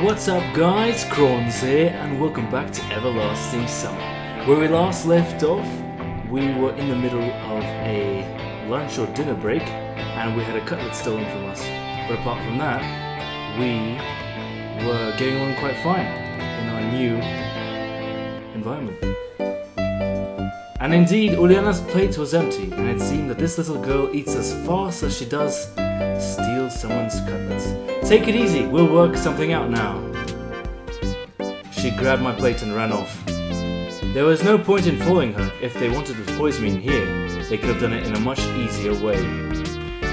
What's up guys, Kronz here and welcome back to Everlasting Summer. Where we last left off, we were in the middle of a lunch or dinner break and we had a cutlet stolen from us. But apart from that, we were getting along quite fine in our new environment. And indeed, Uliana's plate was empty and it seemed that this little girl eats as fast as she does steal someone's cutlets. Take it easy, we'll work something out now. She grabbed my plate and ran off. There was no point in following her. If they wanted to poison me in here, they could have done it in a much easier way.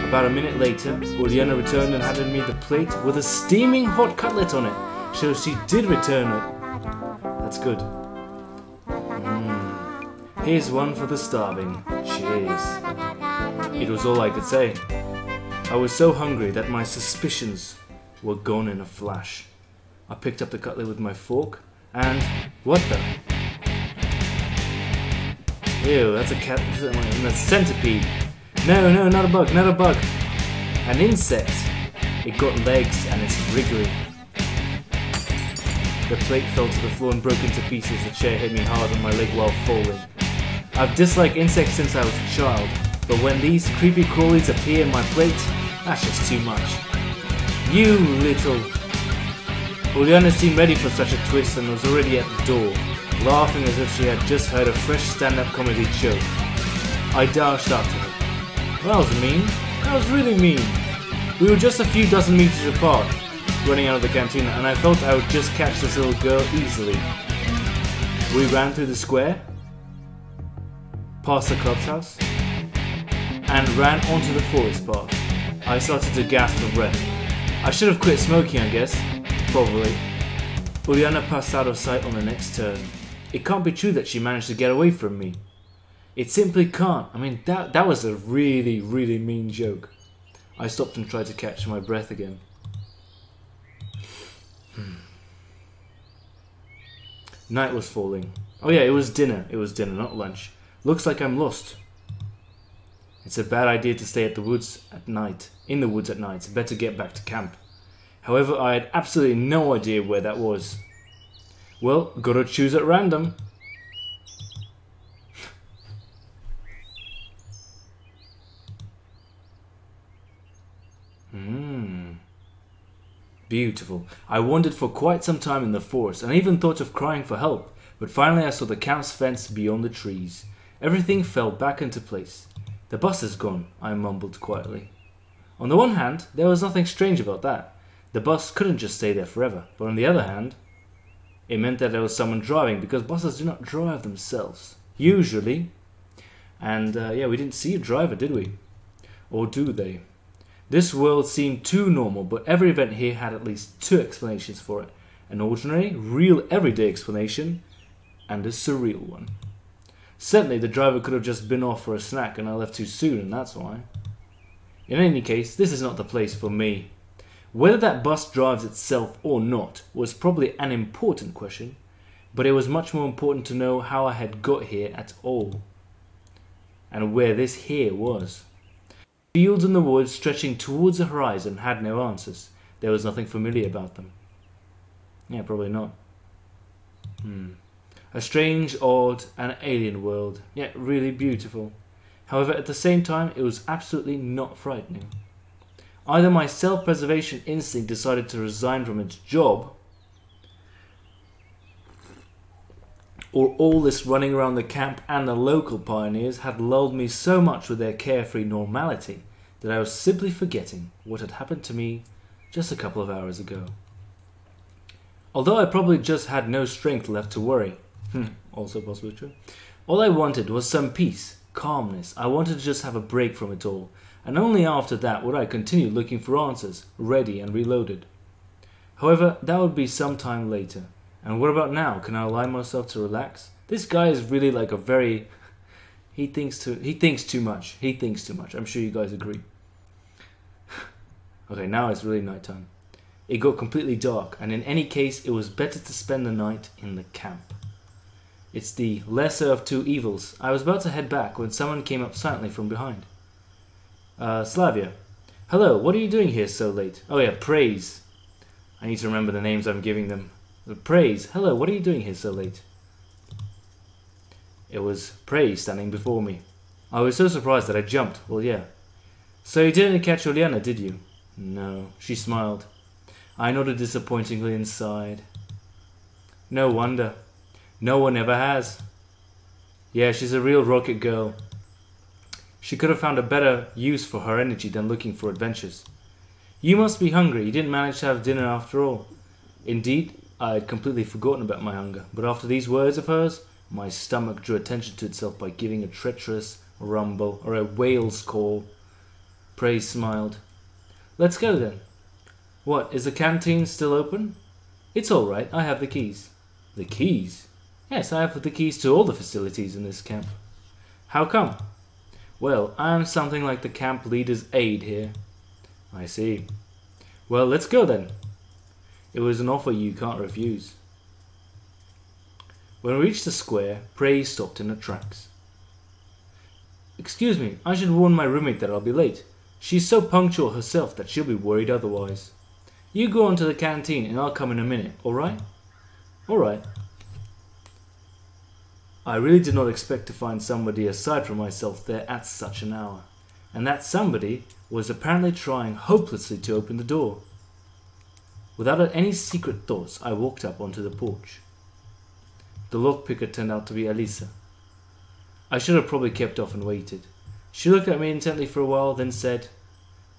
About a minute later, Uliana returned and handed me the plate with a steaming hot cutlet on it. So she did return it. That's good. Here's one for the starving. Cheers. It was all I could say. I was so hungry that my suspicions were gone in a flash. I picked up the cutlet with my fork and... what the? Ew, that's a cat... that's a centipede. No, not a bug, not a bug. An insect. It got legs and it's wriggling. The plate fell to the floor and broke into pieces. The chair hit me hard on my leg while falling. I've disliked insects since I was a child, but when these creepy crawlies appear in my plate, that's just too much. You little... Uliana seemed ready for such a twist and was already at the door, laughing as if she had just heard a fresh stand-up comedy joke. I dashed after her. That was mean. That was really mean. We were just a few dozen meters apart, running out of the cantina, and I felt I would just catch this little girl easily. We ran through the square, past the clubhouse, and ran onto the forest path. I started to gasp for breath. I should have quit smoking, I guess. Probably. Uliana passed out of sight on the next turn. It can't be true that she managed to get away from me. It simply can't. I mean, that was a really, really mean joke. I stopped and tried to catch my breath again. Night was falling. Oh yeah, it was dinner. It was dinner, not lunch. Looks like I'm lost. It's a bad idea to stay in the woods at night. Better get back to camp. However, I had absolutely no idea where that was. Well, gotta choose at random. Beautiful. I wandered for quite some time in the forest and I even thought of crying for help, but finally I saw the camp's fence beyond the trees. Everything fell back into place. The bus is gone, I mumbled quietly. On the one hand, there was nothing strange about that. The bus couldn't just stay there forever, but on the other hand, it meant that there was someone driving because buses do not drive themselves, usually. And yeah, we didn't see a driver, did we? Or do they? This world seemed too normal, but every event here had at least two explanations for it. An ordinary, real everyday explanation, and a surreal one. Certainly, the driver could have just been off for a snack and I left too soon, and that's why. In any case, this is not the place for me. Whether that bus drives itself or not was probably an important question, but it was much more important to know how I had got here at all, and where this here was. Fields in the woods stretching towards the horizon had no answers. There was nothing familiar about them. Yeah, probably not. A strange, odd, and alien world, yet really beautiful. However, at the same time, it was absolutely not frightening. Either my self-preservation instinct decided to resign from its job, or all this running around the camp and the local pioneers had lulled me so much with their carefree normality that I was simply forgetting what had happened to me just a couple of hours ago. Although I probably just had no strength left to worry. Also possibly true. All I wanted was some peace, calmness. I wanted to just have a break from it all, and only after that would I continue looking for answers, ready and reloaded. However, that would be some time later. And what about now? Can I allow myself to relax? This guy is really like a very... He thinks too much. I'm sure you guys agree. Okay, now it's really nighttime. It got completely dark, and in any case, it was better to spend the night in the camp. It's the lesser of two evils. I was about to head back when someone came up silently from behind. Slavia. Hello, what are you doing here so late? Oh yeah, Praise. I need to remember the names I'm giving them. Praise, hello, what are you doing here so late? It was Praise standing before me. I was so surprised that I jumped. Well, yeah. So you didn't catch Uliana, did you? No. She smiled. I nodded disappointingly and sighed. No wonder. No one ever has. Yeah, she's a real rocket girl. She could have found a better use for her energy than looking for adventures. You must be hungry. You didn't manage to have dinner after all. Indeed, I had completely forgotten about my hunger. But after these words of hers, my stomach drew attention to itself by giving a treacherous rumble or a whale's call. Praise smiled. Let's go then. What, is the canteen still open? It's all right. I have the keys. The keys? Yes, I have the keys to all the facilities in this camp. How come? Well, I am something like the camp leader's aide here. I see. Well, let's go then. It was an offer you can't refuse. When we reached the square, Praise stopped in her tracks. Excuse me, I should warn my roommate that I'll be late. She's so punctual herself that she'll be worried otherwise. You go on to the canteen and I'll come in a minute, alright? Alright. I really did not expect to find somebody aside from myself there at such an hour. And that somebody was apparently trying hopelessly to open the door. Without any secret thoughts, I walked up onto the porch. The lockpicker turned out to be Alisa. I should have probably kept off and waited. She looked at me intently for a while, then said,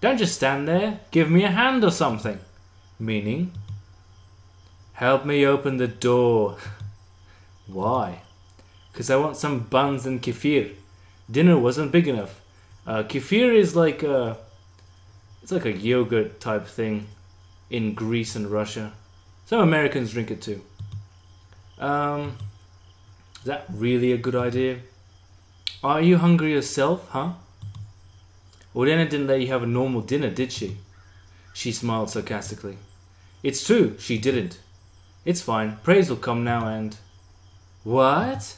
"Don't just stand there. Give me a hand or something." Meaning, help me open the door. Why? Because I want some buns and kefir. Dinner wasn't big enough. Kefir is like a yogurt type thing in Greece and Russia. Some Americans drink it too. Is that really a good idea? Are you hungry yourself, huh? Uliana didn't let you have a normal dinner, did she? She smiled sarcastically. It's true, she didn't. It's fine, Praise will come now and... What?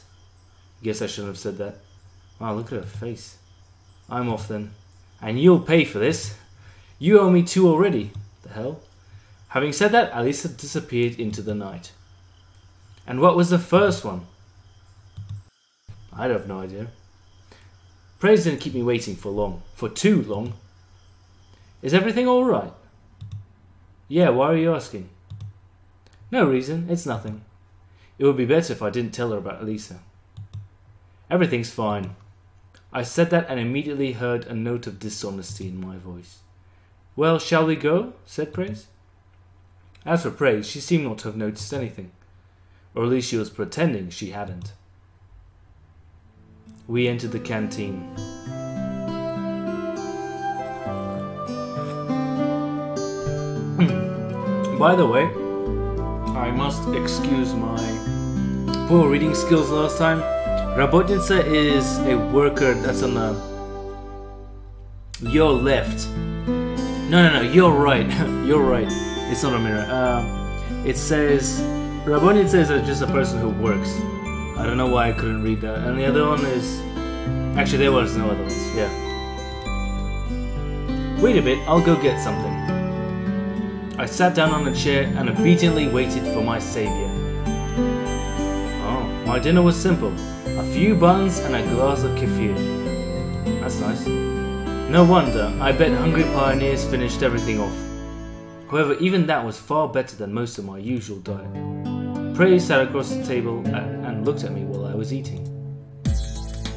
Guess I shouldn't have said that. Wow, look at her face. I'm off then. And you'll pay for this. You owe me two already. The hell? Having said that, Alisa disappeared into the night. And what was the first one? I'd have no idea. Praise didn't keep me waiting for long. For too long. Is everything alright? Yeah, why are you asking? No reason, it's nothing. It would be better if I didn't tell her about Alisa. Everything's fine. I said that and immediately heard a note of dishonesty in my voice. Well, shall we go? Said Praise. As for Praise, she seemed not to have noticed anything. Or at least she was pretending she hadn't. We entered the canteen. By the way, I must excuse my poor reading skills last time. Rabotnitsa is a worker that's on the... your left. No, you're right. You're right. It's not a mirror. It says... Rabotnitsa is just a person who works. I don't know why I couldn't read that. And the other one is... Actually, there was no other ones. Yeah. Wait a bit, I'll go get something. I sat down on a chair and obediently waited for my savior. Oh, my dinner was simple. A few buns and a glass of kefir. That's nice. No wonder, I bet Hungry Pioneers finished everything off. However, even that was far better than most of my usual diet. Praise sat across the table and looked at me while I was eating.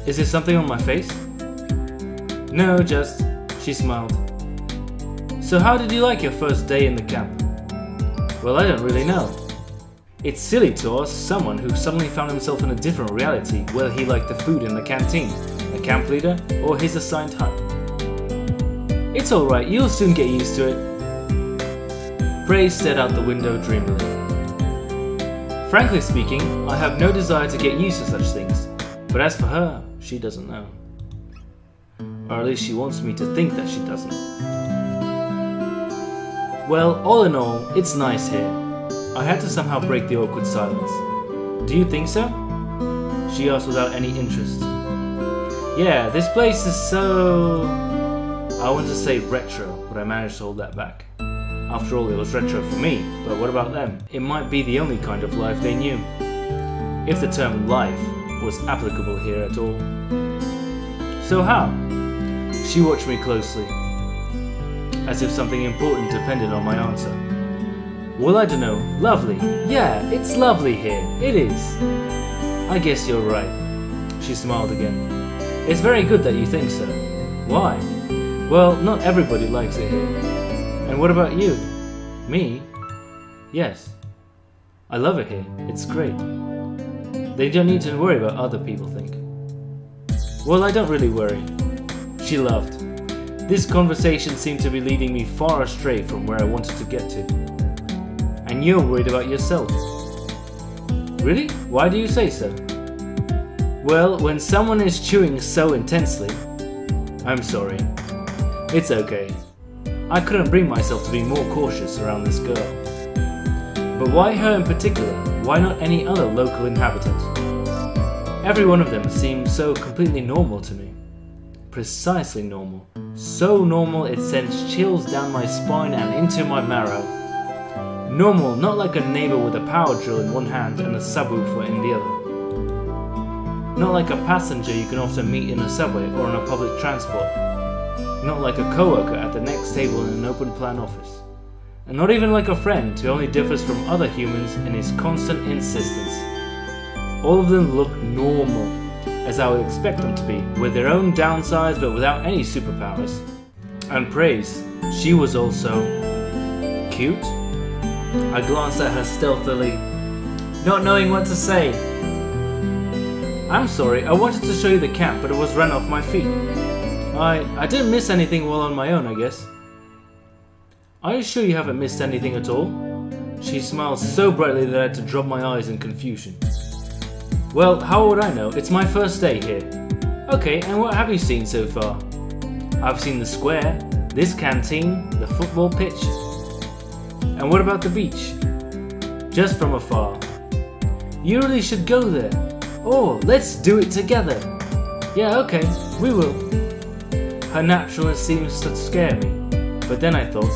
Is there something on my face? No, just... She smiled. So how did you like your first day in the camp? Well, I don't really know. It's silly to ask someone who suddenly found himself in a different reality whether he liked the food in the canteen, the camp leader, or his assigned hut. It's alright, you'll soon get used to it. Praise stared out the window dreamily. Frankly speaking, I have no desire to get used to such things, but as for her, she doesn't know. Or at least she wants me to think that she doesn't. Well, all in all, it's nice here. I had to somehow break the awkward silence. Do you think so? She asked without any interest. Yeah, this place is so... I want to say retro, but I managed to hold that back. After all, it was retro for me, but what about them? It might be the only kind of life they knew. If the term life was applicable here at all. So how? She watched me closely, as if something important depended on my answer. Well, I don't know. Lovely. Yeah, it's lovely here. It is. I guess you're right. She smiled again. It's very good that you think so. Why? Well, not everybody likes it here. And what about you? Me? Yes. I love it here. It's great. They don't need to worry about other people think. Well, I don't really worry. She laughed. This conversation seemed to be leading me far astray from where I wanted to get to. And you're worried about yourself. Really? Why do you say so? Well, when someone is chewing so intensely... I'm sorry. It's okay. I couldn't bring myself to be more cautious around this girl. But why her in particular? Why not any other local inhabitant? Every one of them seemed so completely normal to me. Precisely normal. So normal it sends chills down my spine and into my marrow. Normal, not like a neighbour with a power drill in one hand and a subwoofer in the other. Not like a passenger you can often meet in a subway or on a public transport. Not like a co-worker at the next table in an open-plan office. And not even like a friend who only differs from other humans in his constant insistence. All of them look normal, as I would expect them to be, with their own downsides but without any superpowers. And Praise, she was also... cute? I glanced at her stealthily, not knowing what to say. I'm sorry, I wanted to show you the camp, but it was run off my feet. I didn't miss anything while on my own, I guess. Are you sure you haven't missed anything at all? She smiled so brightly that I had to drop my eyes in confusion. Well, how would I know? It's my first day here. Okay, and what have you seen so far? I've seen the square, this canteen, the football pitch. And what about the beach? Just from afar. You really should go there. Oh, let's do it together. Yeah, okay, we will. Her naturalness seems to scare me. But then I thought,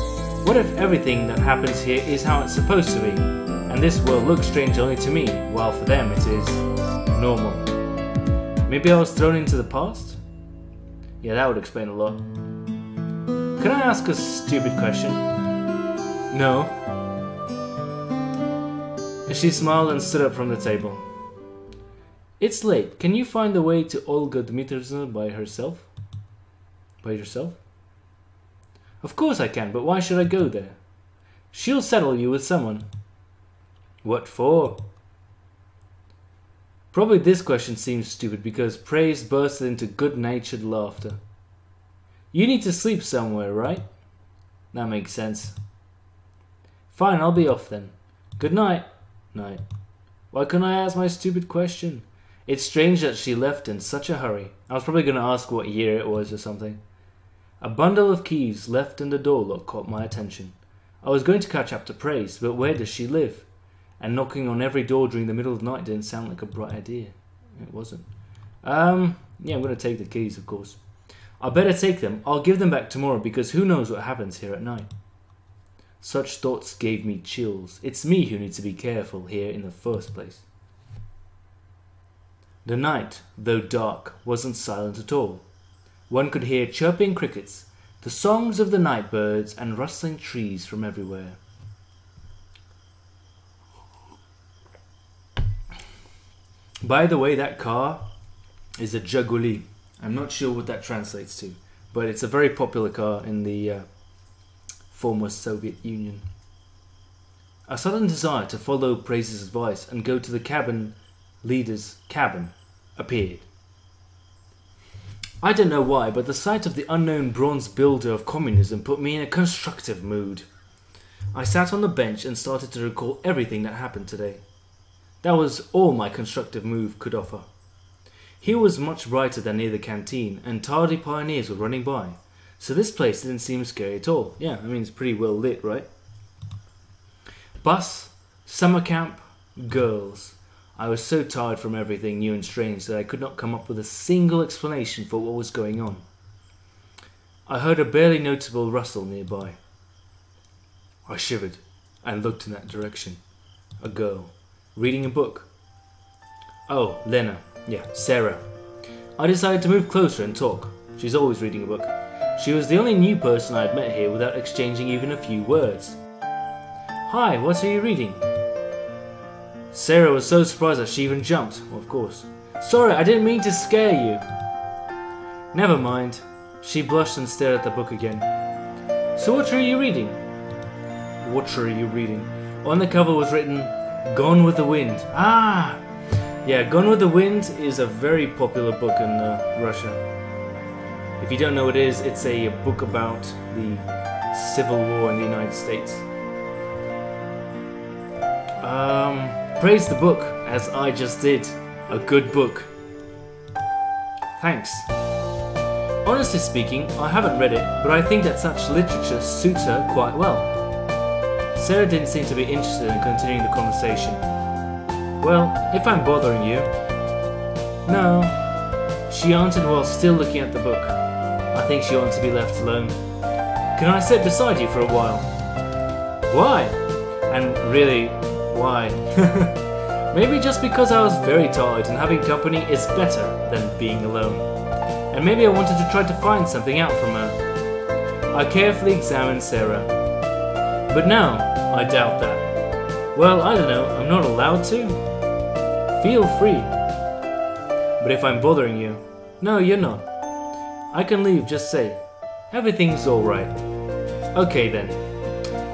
what if everything that happens here is how it's supposed to be? And this world looks strange only to me, while for them it is normal. Maybe I was thrown into the past? Yeah, that would explain a lot. Can I ask a stupid question? No. She smiled and stood up from the table. It's late. Can you find the way to Olga Dmitrievna by herself? By yourself? Of course I can, but why should I go there? She'll settle you with someone. What for? Probably this question seems stupid because Praise bursted into good-natured laughter. You need to sleep somewhere, right? That makes sense. Fine, I'll be off then. Good night. Night. Why couldn't I ask my stupid question? It's strange that she left in such a hurry. I was probably going to ask what year it was or something. A bundle of keys left in the door lock caught my attention. I was going to catch up to Praise, but where does she live? And knocking on every door during the middle of the night didn't sound like a bright idea. It wasn't. Yeah, I'm going to take the keys, of course. I better take them. I'll give them back tomorrow because who knows what happens here at night. Such thoughts gave me chills. It's me who needs to be careful here in the first place. The night, though dark, wasn't silent at all. One could hear chirping crickets, the songs of the night birds, and rustling trees from everywhere. By the way, that car is a Zhiguli. I'm not sure what that translates to, but it's a very popular car in the... former Soviet Union. A sudden desire to follow Praise's advice and go to the cabin leader's cabin appeared. I don't know why, but the sight of the unknown bronze builder of communism put me in a constructive mood. I sat on the bench and started to recall everything that happened today. That was all my constructive mood could offer. Here was much brighter than near the canteen, and tardy pioneers were running by. So this place didn't seem scary at all. Yeah, I mean, it's pretty well lit, right? Bus, summer camp, girls. I was so tired from everything new and strange that I could not come up with a single explanation for what was going on. I heard a barely noticeable rustle nearby. I shivered and looked in that direction. A girl, reading a book. Oh, Lena. Yeah, Sarah. I decided to move closer and talk. She's always reading a book. She was the only new person I had met here without exchanging even a few words. Hi, what are you reading? Sarah was so surprised that she even jumped, well, of course. Sorry, I didn't mean to scare you. Never mind. She blushed and stared at the book again. So what are you reading? What are you reading? On the cover was written, Gone with the Wind. Ah! Yeah, Gone with the Wind is a very popular book in Russia. If you don't know what it is, it's a book about the Civil War in the United States. Praise the book, as I just did. A good book. Thanks. Honestly speaking, I haven't read it, but I think that such literature suits her quite well. Sarah didn't seem to be interested in continuing the conversation. Well, if I'm bothering you... No, she answered while still looking at the book. I think she wants to be left alone. Can I sit beside you for a while? Why? And really, why? Maybe just because I was very tired and having company is better than being alone. And maybe I wanted to try to find something out from her. I carefully examined Sarah. But now, I doubt that. Well, I don't know, I'm not allowed to? Feel free. But if I'm bothering you... No, you're not. I can leave, just say. Everything's alright. Okay then.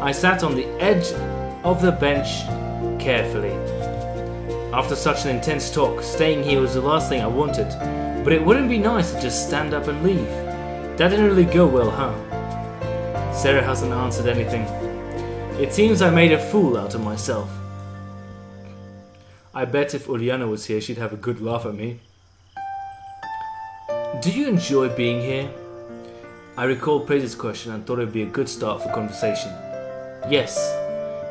I sat on the edge of the bench carefully. After such an intense talk, staying here was the last thing I wanted. But it wouldn't be nice to just stand up and leave. That didn't really go well, huh? Sarah hasn't answered anything. It seems I made a fool out of myself. I bet if Uliana was here, she'd have a good laugh at me. Do you enjoy being here? I recalled Praise's question and thought it would be a good start for conversation. Yes.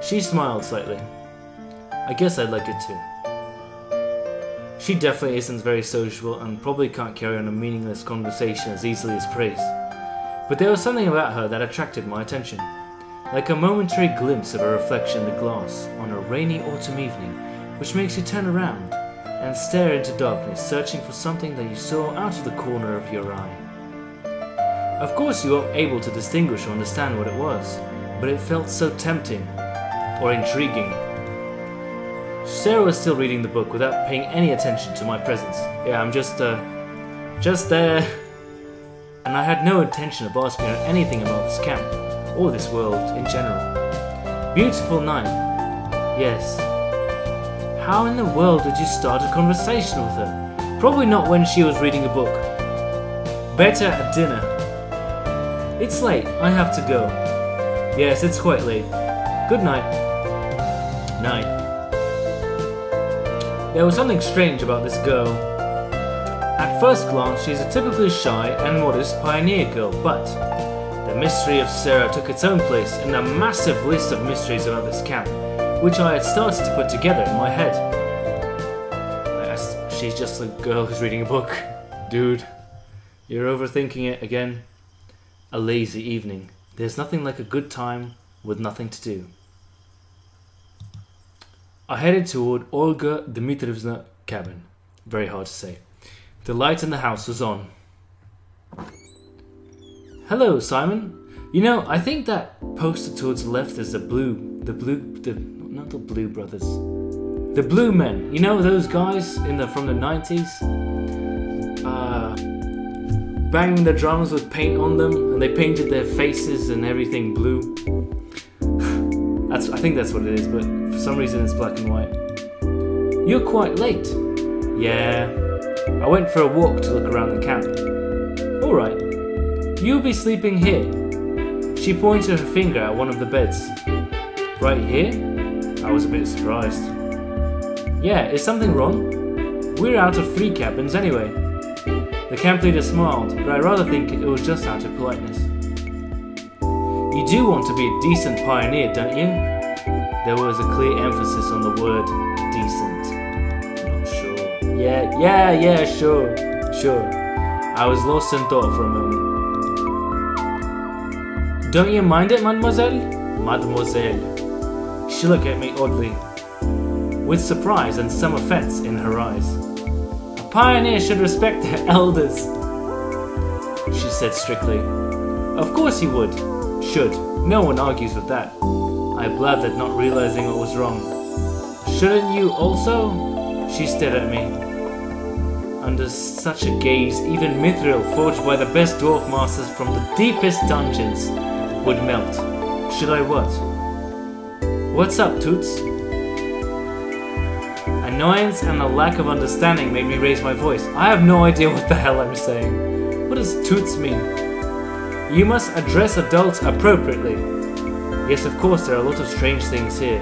She smiled slightly. I guess I'd like it too. She definitely isn't very sociable and probably can't carry on a meaningless conversation as easily as Praise. But there was something about her that attracted my attention. Like a momentary glimpse of her reflection in the glass on a rainy autumn evening, which makes you turn around and stare into darkness, searching for something that you saw out of the corner of your eye. Of course you weren't able to distinguish or understand what it was, but it felt so tempting, or intriguing. Sarah was still reading the book without paying any attention to my presence. Yeah, I'm just there. And I had no intention of asking her anything about this camp, or this world in general. Beautiful night. Yes. How in the world did you start a conversation with her? Probably not when she was reading a book. Better at dinner. It's late, I have to go. Yes, it's quite late. Good night. Night. There was something strange about this girl. At first glance, she's a typically shy and modest pioneer girl, but the mystery of Sarah took its own place in a massive list of mysteries about this camp, which I had started to put together in my head. She's just a girl who's reading a book. Dude, you're overthinking it again. A lazy evening. There's nothing like a good time with nothing to do. I headed toward Olga Dmitrievna's cabin. Very hard to say. The light in the house was on. Hello, Simon. You know, I think that poster towards the left is not the Blue Brothers. The Blue Men. You know those guys from the 90s? Banging the drums with paint on them, and they painted their faces and everything blue. I think that's what it is, but for some reason it's black and white. You're quite late. Yeah. I went for a walk to look around the camp. Alright. You'll be sleeping here. She pointed her finger at one of the beds. Right here? I was a bit surprised. Yeah, is something wrong? We're out of three cabins anyway. The camp leader smiled, but I rather think it was just out of politeness. You do want to be a decent pioneer, don't you? There was a clear emphasis on the word decent. Not sure. Yeah, sure. I was lost in thought for a moment. Don't you mind it, mademoiselle? Mademoiselle. She looked at me oddly, with surprise and some offense in her eyes. A pioneer should respect their elders, she said strictly. Of course he would. Should. No one argues with that. I blabbered, not realizing what was wrong. Shouldn't you also? She stared at me. Under such a gaze, even mithril forged by the best dwarf masters from the deepest dungeons would melt. Should I what? What's up, Toots? Annoyance and a lack of understanding made me raise my voice. I have no idea what the hell I'm saying. What does Toots mean? You must address adults appropriately. Yes, of course, there are a lot of strange things here.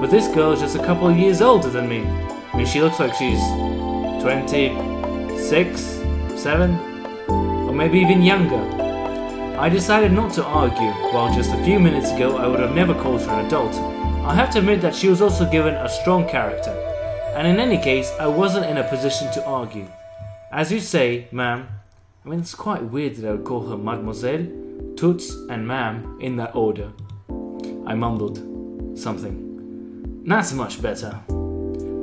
But this girl is just a couple of years older than me. I mean, she looks like she's 26, 7, or maybe even younger. I decided not to argue, while just a few minutes ago I would have never called her an adult. I have to admit that she was also given a strong character, and in any case I wasn't in a position to argue. As you say, ma'am. I mean, it's quite weird that I would call her Mademoiselle, Toots and ma'am in that order. I mumbled something. That's much better.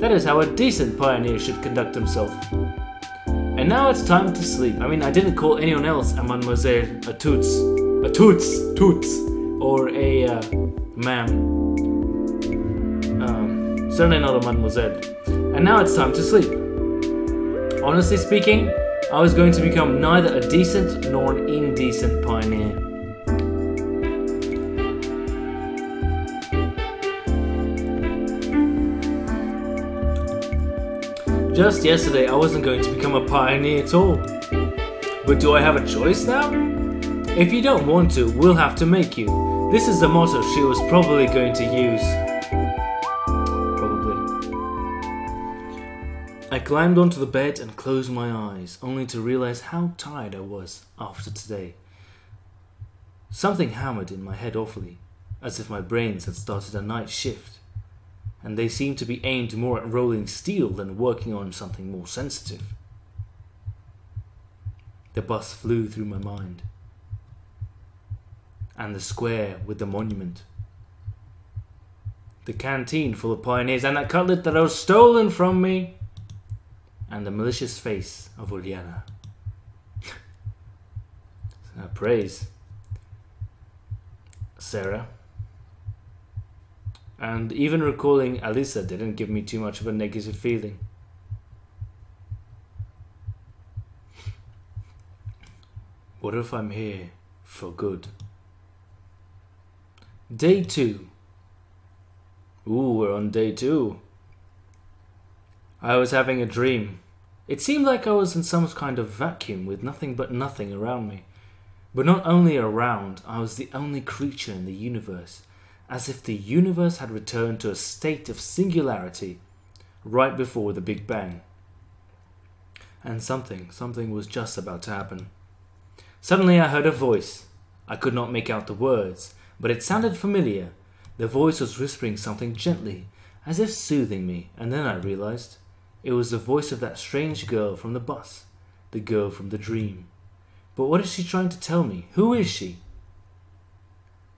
That is how a decent pioneer should conduct himself. And now it's time to sleep. I mean, I didn't call anyone else a mademoiselle, a toots, or a ma'am. Certainly not a mademoiselle. And now it's time to sleep. Honestly speaking, I was going to become neither a decent nor an indecent pioneer. Just yesterday, I wasn't going to become a pioneer at all. But do I have a choice now? If you don't want to, we'll have to make you. This is the motto she was probably going to use. Probably. I climbed onto the bed and closed my eyes, only to realize how tired I was after today. Something hammered in my head awfully, as if my brains had started a night shift, and they seemed to be aimed more at rolling steel than working on something more sensitive. The bus flew through my mind, and the square with the monument, the canteen full of pioneers and that cutlet that was stolen from me, and the malicious face of Uliana. Praise, Sarah. And even recalling Alisa didn't give me too much of a negative feeling. What if I'm here for good? Day 2. Ooh, we're on day 2. I was having a dream. It seemed like I was in some kind of vacuum with nothing but nothing around me. But not only around, I was the only creature in the universe. As if the universe had returned to a state of singularity right before the Big Bang. And something was just about to happen. Suddenly I heard a voice. I could not make out the words, but it sounded familiar. The voice was whispering something gently, as if soothing me, and then I realized it was the voice of that strange girl from the bus, the girl from the dream. But what is she trying to tell me? Who is she?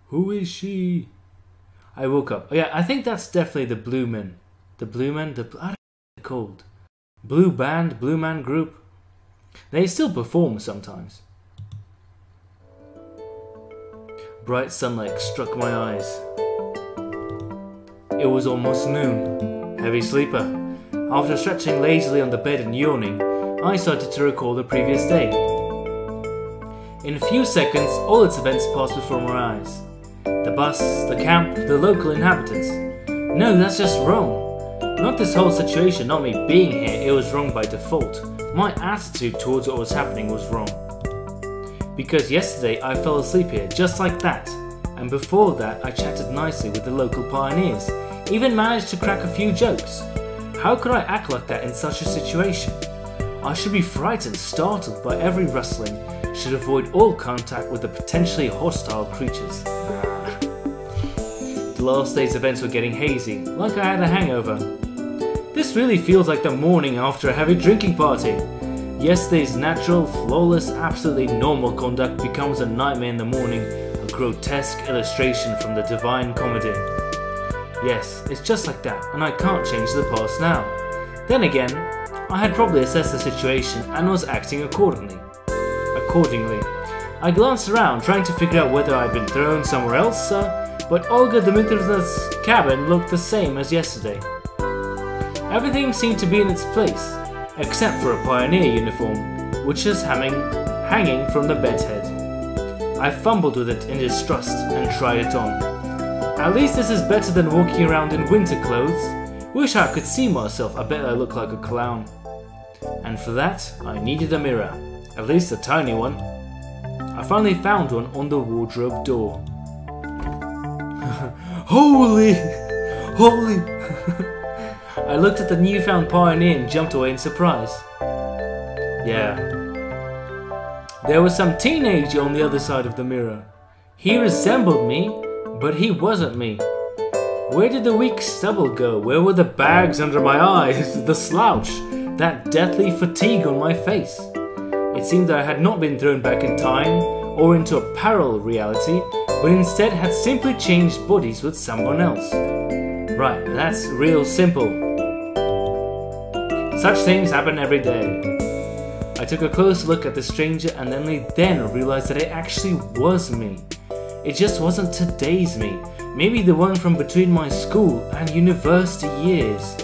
Who is she? I woke up. Oh, yeah, I think that's definitely the Blue Men. The Blue Men? I don't know what they're called. Blue Band, Blue Man Group. They still perform sometimes. Bright sunlight struck my eyes. It was almost noon. Heavy sleeper. After stretching lazily on the bed and yawning, I started to recall the previous day. In a few seconds, all its events passed before my eyes. The bus, the camp, the local inhabitants. No, that's just wrong. Not this whole situation, not me being here, it was wrong by default. My attitude towards what was happening was wrong. Because yesterday I fell asleep here, just like that. And before that I chatted nicely with the local pioneers. Even managed to crack a few jokes. How could I act like that in such a situation? I should be frightened, startled by every rustling. Should avoid all contact with the potentially hostile creatures. The last day's events were getting hazy, like I had a hangover. This really feels like the morning after a heavy drinking party. Yesterday's natural, flawless, absolutely normal conduct becomes a nightmare in the morning, a grotesque illustration from the Divine Comedy. Yes, it's just like that, and I can't change the past now. Then again, I had probably assessed the situation and was acting accordingly. I glanced around, trying to figure out whether I'd been thrown somewhere else, but Olga Dmitrievna's cabin looked the same as yesterday. Everything seemed to be in its place, except for a pioneer uniform, which was hanging from the bed head. I fumbled with it in distrust and tried it on. At least this is better than walking around in winter clothes. Wish I could see myself, I bet I look like a clown. And for that, I needed a mirror, at least a tiny one. I finally found one on the wardrobe door. Holy! I looked at the newfound pioneer and jumped away in surprise. Yeah. There was some teenager on the other side of the mirror. He resembled me, but he wasn't me. Where did the weak stubble go? Where were the bags under my eyes? The slouch? That deathly fatigue on my face? It seemed that I had not been thrown back in time or into a parallel reality, but instead had simply changed bodies with someone else. Right, that's real simple. Such things happen every day. I took a close look at the stranger and then realized that it actually was me. It just wasn't today's me, maybe the one from between my school and university years.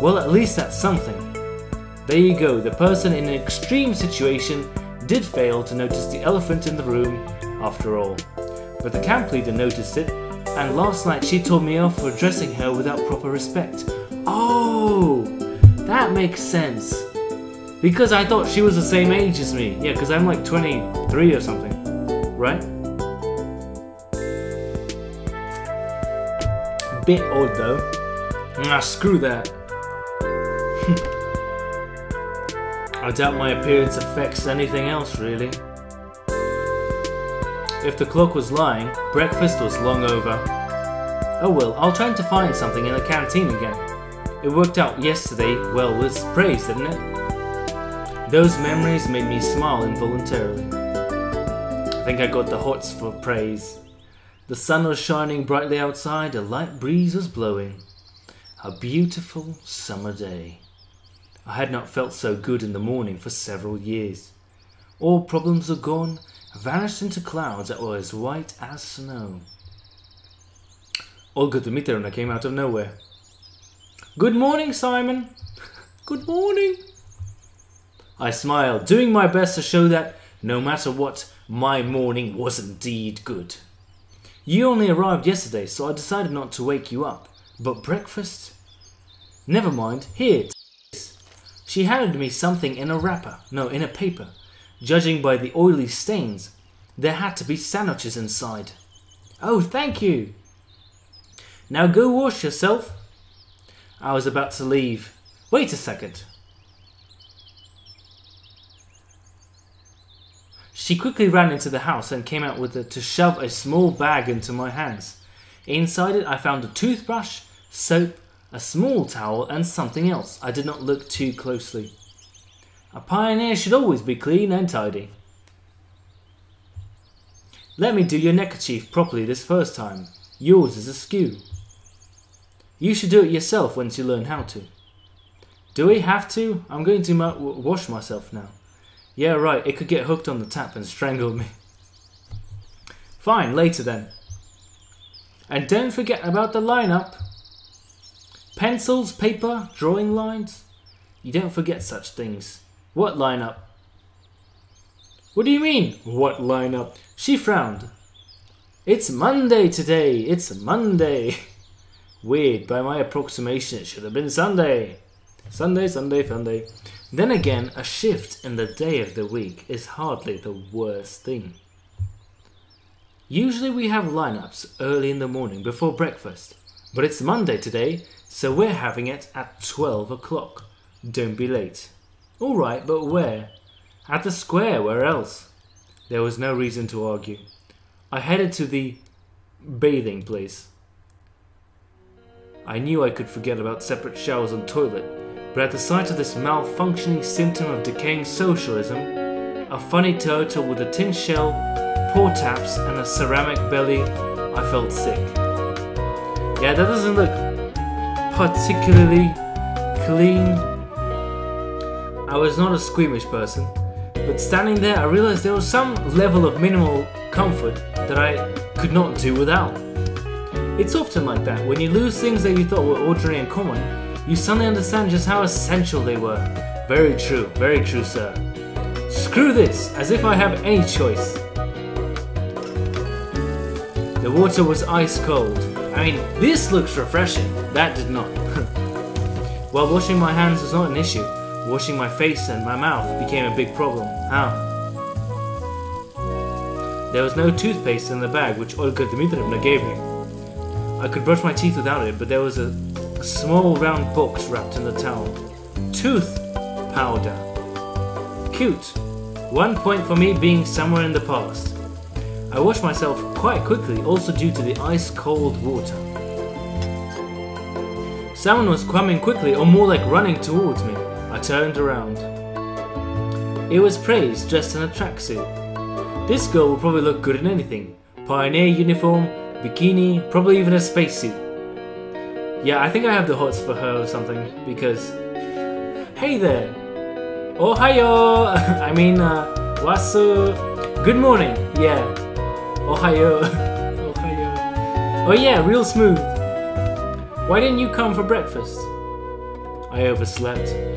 Well, at least that's something. There you go, the person in an extreme situation did fail to notice the elephant in the room after all. But the camp leader noticed it, and last night she told me off for dressing her without proper respect. Oh, that makes sense. Because I thought she was the same age as me. Yeah, because I'm like 23 or something, right? Bit odd though. Nah, screw that. I doubt my appearance affects anything else, really. If the clock was lying, breakfast was long over. Oh well, I'll try to find something in the canteen again. It worked out yesterday, well, with Praise, didn't it? Those memories made me smile involuntarily. I think I got the hots for Praise. The sun was shining brightly outside, a light breeze was blowing. A beautiful summer day. I had not felt so good in the morning for several years. All problems were gone, vanished into clouds that were as white as snow. Olga Dmitrievna came out of nowhere. "Good morning, Simon." "Good morning." I smiled, doing my best to show that, no matter what, my morning was indeed good. "You only arrived yesterday, so I decided not to wake you up. But breakfast? Never mind, here." She handed me something in a wrapper, no, in a paper. Judging by the oily stains, there had to be sandwiches inside. "Oh, thank you. Now go wash yourself." I was about to leave. Wait a second. She quickly ran into the house and came out with it to shove a small bag into my hands. Inside it, I found a toothbrush, soap, a small towel and something else. I did not look too closely. A pioneer should always be clean and tidy. "Let me do your neckerchief properly this first time. Yours is askew. You should do it yourself once you learn how to." "Do we have to? I'm going to wash myself now." "Yeah, right. It could get hooked on the tap and strangle me." "Fine, later then. And don't forget about the lineup. Pencils, paper, drawing lines. You don't forget such things." "What lineup?" "What do you mean, what lineup?" She frowned. "It's Monday today, it's Monday." Weird, by my approximation it should have been Sunday. Sunday. Then again, a shift in the day of the week is hardly the worst thing. Usually we have lineups early in the morning before breakfast, but it's Monday today, so we're having it at 12 o'clock. Don't be late. Alright, but where? At the square, where else? There was no reason to argue. I headed to the bathing place. I knew I could forget about separate showers and toilet, but at the sight of this malfunctioning symptom of decaying socialism, a funny turtle with a tin shell 4 taps and a ceramic belly, I felt sick. Yeah, that doesn't look particularly clean. I was not a squeamish person, but standing there I realized there was some level of minimal comfort that I could not do without. It's often like that, when you lose things that you thought were ordinary and common, you suddenly understand just how essential they were. Very true, sir. Screw this, as if I have any choice. The water was ice cold. I mean, this looks refreshing. That did not. While washing my hands was not an issue, washing my face and my mouth became a big problem. How? There was no toothpaste in the bag which Olga Dmitrievna gave me. I could brush my teeth without it, but there was a small round box wrapped in the towel. Tooth powder. Cute. 1 point for me being somewhere in the past. I washed myself quite quickly, also due to the ice-cold water. Someone was coming quickly, or more like running towards me. I turned around. It was Praise, dressed in a tracksuit. This girl will probably look good in anything. Pioneer uniform, bikini, probably even a spacesuit. Yeah, I think I have the hots for her or something, because... Hey there! Ohayo! I mean, wasu... Good morning! Yeah. Ohayo. Ohayo. Oh yeah, real smooth. Why didn't you come for breakfast? I overslept.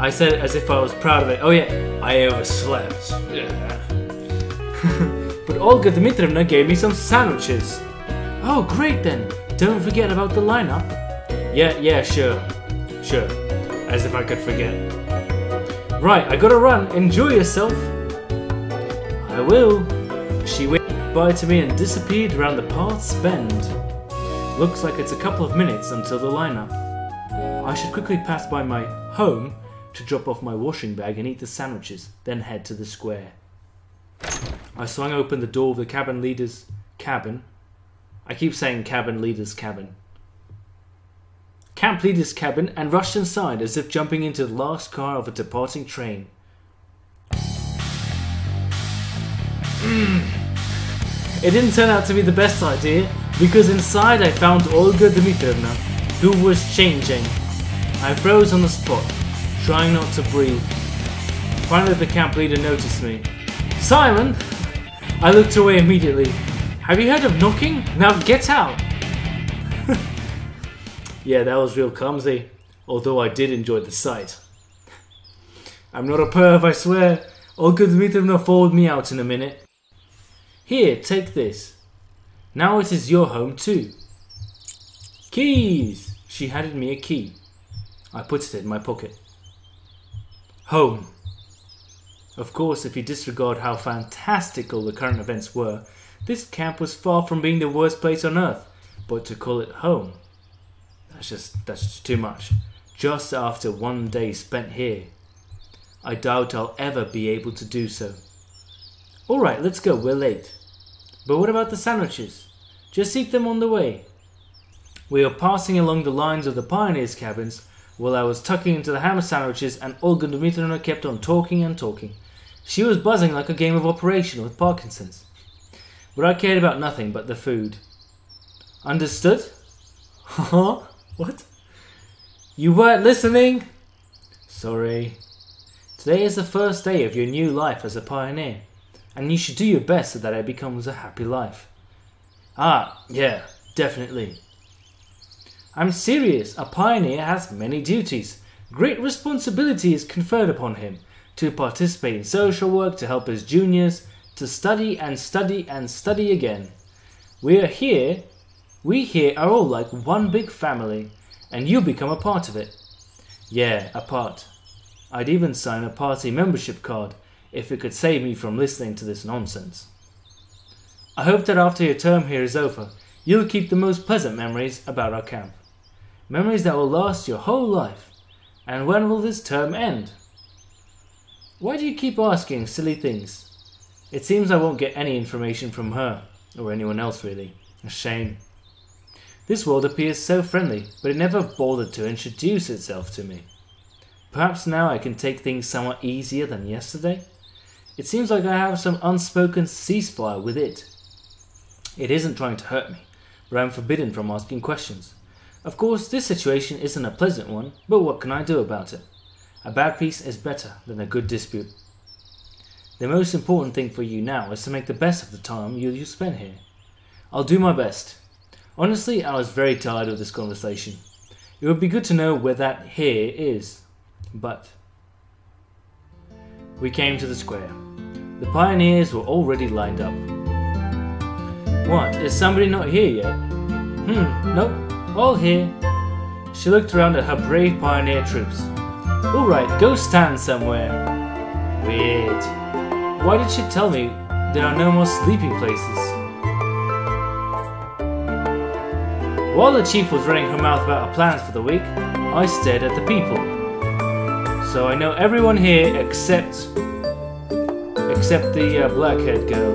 I said it as if I was proud of it. Oh yeah, I overslept. Yeah. But Olga Dmitrievna gave me some sandwiches. Oh great then! Don't forget about the lineup. Yeah, sure. As if I could forget. Right, I gotta run. Enjoy yourself. I will. She waved goodbye to me and disappeared around the path's bend. Looks like it's a couple of minutes until the lineup. I should quickly pass by my home to drop off my washing bag and eat the sandwiches, then head to the square. I swung open the door of the cabin leader's cabin. I keep saying cabin leader's cabin. Camp leader's cabin, and rushed inside as if jumping into the last car of a departing train. It didn't turn out to be the best idea, because inside I found Olga Dmitrievna, who was changing. I froze on the spot, trying not to breathe. Finally the camp leader noticed me. Simon! I looked away immediately. Have you heard of knocking? Now get out! Yeah, that was real clumsy, although I did enjoy the sight. I'm not a perv, I swear. Olga Dmitrievna followed me out in a minute. Here, take this. Now it is your home too. Keys! She handed me a key. I put it in my pocket. Home. Of course, if you disregard how fantastical the current events were, this camp was far from being the worst place on earth, but to call it home, that's just too much. Just after 1 day spent here, I doubt I'll ever be able to do so. Alright, let's go, we're late. But what about the sandwiches? Just eat them on the way. We were passing along the lines of the pioneers' cabins while I was tucking into the ham sandwiches, and Olga Dmitrievna kept on talking and talking. She was buzzing like a game of Operation with Parkinson's. But I cared about nothing but the food. Understood? Huh? What? You weren't listening? Sorry. Today is the first day of your new life as a pioneer, and you should do your best so that it becomes a happy life. Ah, yeah, definitely. I'm serious. A pioneer has many duties. Great responsibility is conferred upon him to participate in social work, to help his juniors, to study and study and study again. We here are all like one big family, and you become a part of it. Yeah, a part. I'd even sign a party membership card if it could save me from listening to this nonsense. I hope that after your term here is over, you'll keep the most pleasant memories about our camp. Memories that will last your whole life. And when will this term end? Why do you keep asking silly things? It seems I won't get any information from her, or anyone else really. A shame. This world appears so friendly, but it never bothered to introduce itself to me. Perhaps now I can take things somewhat easier than yesterday? It seems like I have some unspoken ceasefire with it. It isn't trying to hurt me, but I'm forbidden from asking questions. Of course, this situation isn't a pleasant one, but what can I do about it? A bad peace is better than a good dispute. The most important thing for you now is to make the best of the time you spend here. I'll do my best. Honestly, I was very tired of this conversation. It would be good to know where that here is. But... we came to the square. The pioneers were already lined up. What? Is somebody not here yet? Nope. All here. She looked around at her brave pioneer troops. Alright, go stand somewhere. Weird. Why did she tell me there are no more sleeping places? While the chief was running her mouth about her plans for the week, I stared at the people. So I know everyone here except the black-haired girl.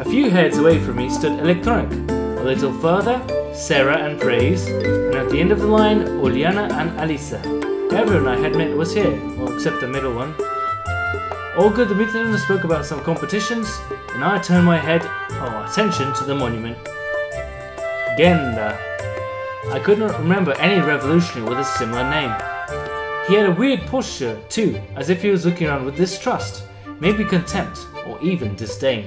A few heads away from me stood Electronic. A little further, Sarah and Praise, and at the end of the line, Uliana and Alisa. Everyone I had met was here, well, except the middle one. Olga Dmitrievna spoke about some competitions, and I turned my attention to the monument. Genda. I could not remember any revolutionary with a similar name. He had a weird posture, too, as if he was looking around with distrust, maybe contempt, or even disdain.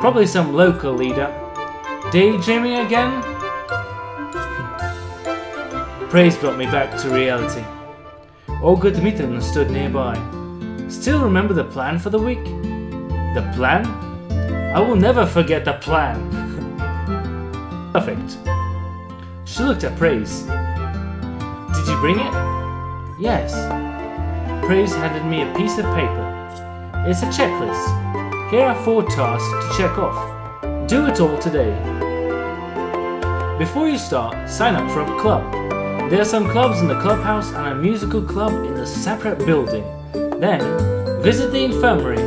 Probably some local leader. Daydreaming again? Praise brought me back to reality. Olga Dmitrievna stood nearby. Still remember the plan for the week? The plan? I will never forget the plan! Perfect. She looked at Praise. Did you bring it? Yes. Praise handed me a piece of paper. It's a checklist. Here are 4 tasks to check off. Do it all today. Before you start, sign up for a club. There are some clubs in the clubhouse and a musical club in the separate building. Then, visit the infirmary.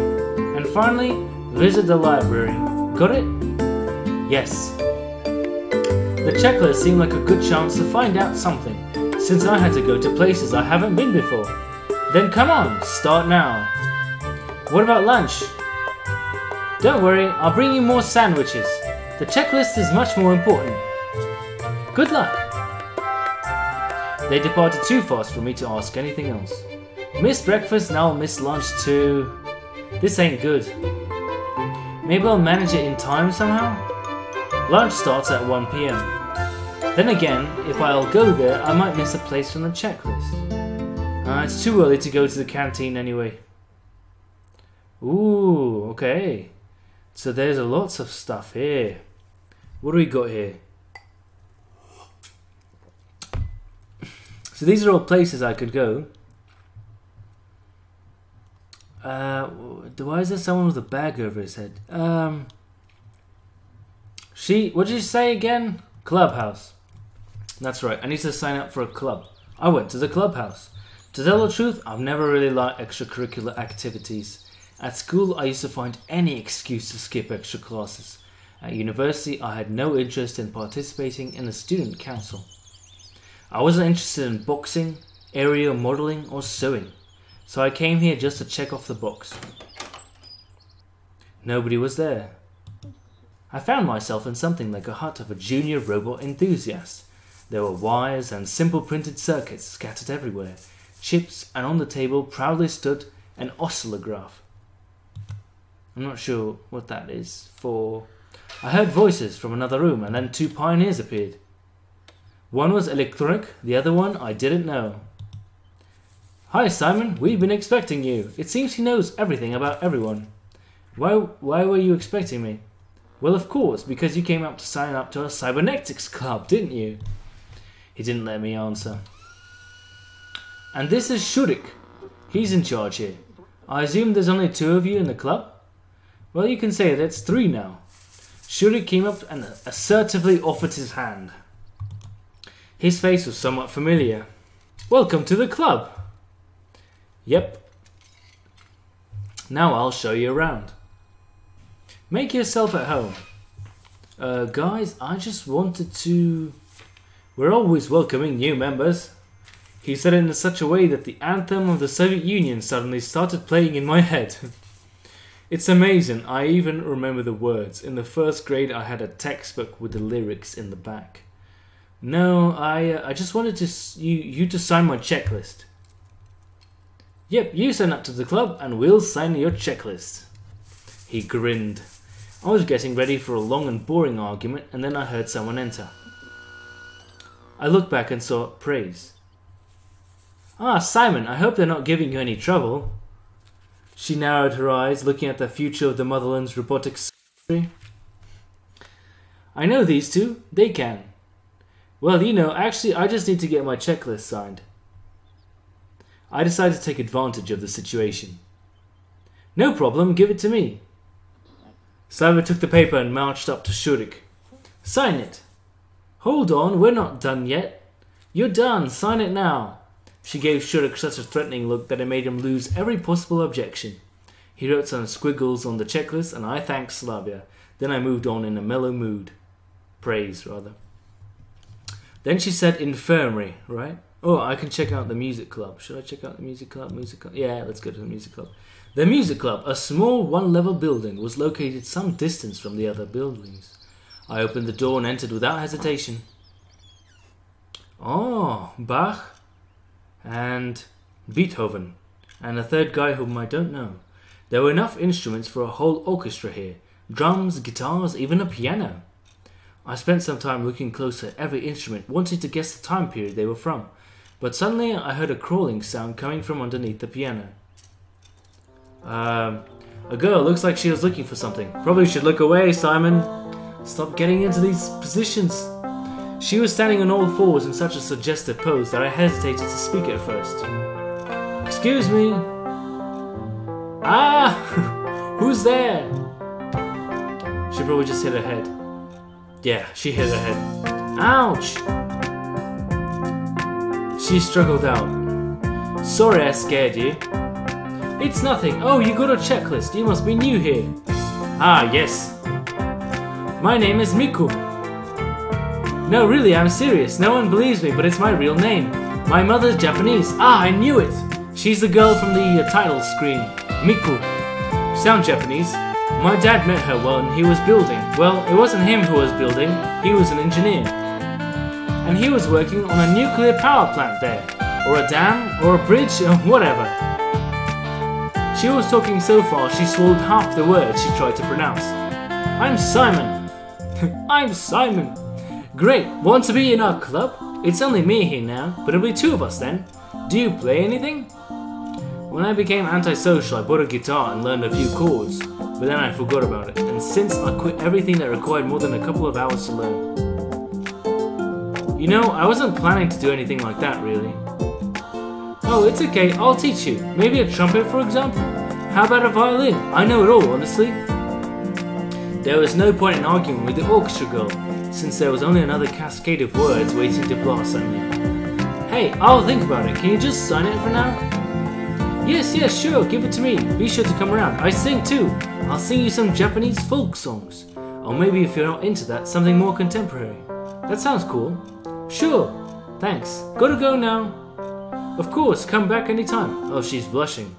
And finally, visit the library. Got it? Yes. The checklist seemed like a good chance to find out something, since I had to go to places I haven't been before. Then come on, start now. What about lunch? Don't worry, I'll bring you more sandwiches. The checklist is much more important. Good luck. They departed too fast for me to ask anything else. Missed breakfast, now I'll miss lunch too. This ain't good. Maybe I'll manage it in time somehow? Lunch starts at 1 PM. Then again, if I'll go there, I might miss a place from the checklist. It's too early to go to the canteen anyway. Ooh, okay. So there's lots of stuff here. What do we got here? So these are all places I could go. Why is there someone with a bag over his head? What did you say again? Clubhouse. That's right, I need to sign up for a club. I went to the clubhouse. To tell the truth, I've never really liked extracurricular activities. At school, I used to find any excuse to skip extra classes. At university, I had no interest in participating in the student council. I wasn't interested in boxing, aerial modeling, or sewing. So I came here just to check off the box. Nobody was there. I found myself in something like a hut of a junior robot enthusiast. There were wires and simple printed circuits scattered everywhere, chips, and on the table proudly stood an oscillograph. I'm not sure what that is for. I heard voices from another room and then 2 pioneers appeared. One was Electronic, the other one I didn't know. Hi Simon, we've been expecting you. It seems he knows everything about everyone. Why were you expecting me? Well, of course, because you came up to sign up to a cybernetics club, didn't you? He didn't let me answer. And this is Shurik. He's in charge here. I assume there's only 2 of you in the club? Well, you can say that's 3 now. Shurik came up and assertively offered his hand. His face was somewhat familiar. Welcome to the club. Yep. Now I'll show you around. Make yourself at home. Guys, I just wanted to... We're always welcoming new members. He said it in such a way that the anthem of the Soviet Union suddenly started playing in my head. It's amazing, I even remember the words. In the first grade I had a textbook with the lyrics in the back. No, I just wanted you to sign my checklist. Yep, you sign up to the club and we'll sign your checklist. He grinned. I was getting ready for a long and boring argument and then I heard someone enter. I looked back and saw Praise. Ah, Simon, I hope they're not giving you any trouble. She narrowed her eyes, looking at the future of the motherland's robotics surgery. I know these two. They can. Well, you know, actually, I just need to get my checklist signed. I decided to take advantage of the situation. No problem. Give it to me. Slavia took the paper and marched up to Shurik. Sign it. Hold on. We're not done yet. You're done. Sign it now. She gave Shurik such a threatening look that it made him lose every possible objection. He wrote some squiggles on the checklist and I thanked Slavia. Then I moved on in a mellow mood. Praise, rather. Then she said infirmary, right? Oh, I can check out the music club. Should I check out the music club? Yeah, let's go to the music club. The music club, a small one-level building, was located some distance from the other buildings. I opened the door and entered without hesitation. Oh, Bach. And Beethoven, and a third guy whom I don't know. There were enough instruments for a whole orchestra here. Drums, guitars, even a piano. I spent some time looking closer at every instrument, wanting to guess the time period they were from. But suddenly I heard a crawling sound coming from underneath the piano. A girl looks like she was looking for something. Probably should look away, Simon. Stop getting into these positions. She was standing on all fours in such a suggestive pose that I hesitated to speak at first. Excuse me? Ah! Who's there? She probably just hit her head. Yeah, she hit her head. Ouch! She struggled out. Sorry I scared you. It's nothing. Oh, you got a checklist. You must be new here. Ah, yes. My name is Miku. No, really, I'm serious. No one believes me, but it's my real name. My mother's Japanese. Ah, I knew it! She's the girl from the title screen. Miku. Sound Japanese. My dad met her when he was building. Well, it wasn't him who was building. He was an engineer. And he was working on a nuclear power plant there. Or a dam, or a bridge, or whatever. She was talking so fast she swallowed half the words she tried to pronounce. I'm Simon. I'm Simon. Great, want to be in our club? It's only me here now, but it'll be two of us then. Do you play anything? When I became antisocial, I bought a guitar and learned a few chords, but then I forgot about it, and since I quit everything that required more than a couple of hours to learn. You know, I wasn't planning to do anything like that, really. Oh, it's okay, I'll teach you. Maybe a trumpet, for example? How about a violin? I know it all, honestly. There was no point in arguing with the orchestra girl, since there was only another cascade of words waiting to blast at me. Hey, I'll think about it. Can you just sign it for now? Yes, sure. Give it to me. Be sure to come around. I sing too. I'll sing you some Japanese folk songs. Or maybe if you're not into that, something more contemporary. That sounds cool. Sure. Thanks. Gotta go now. Of course. Come back anytime. Oh, she's blushing.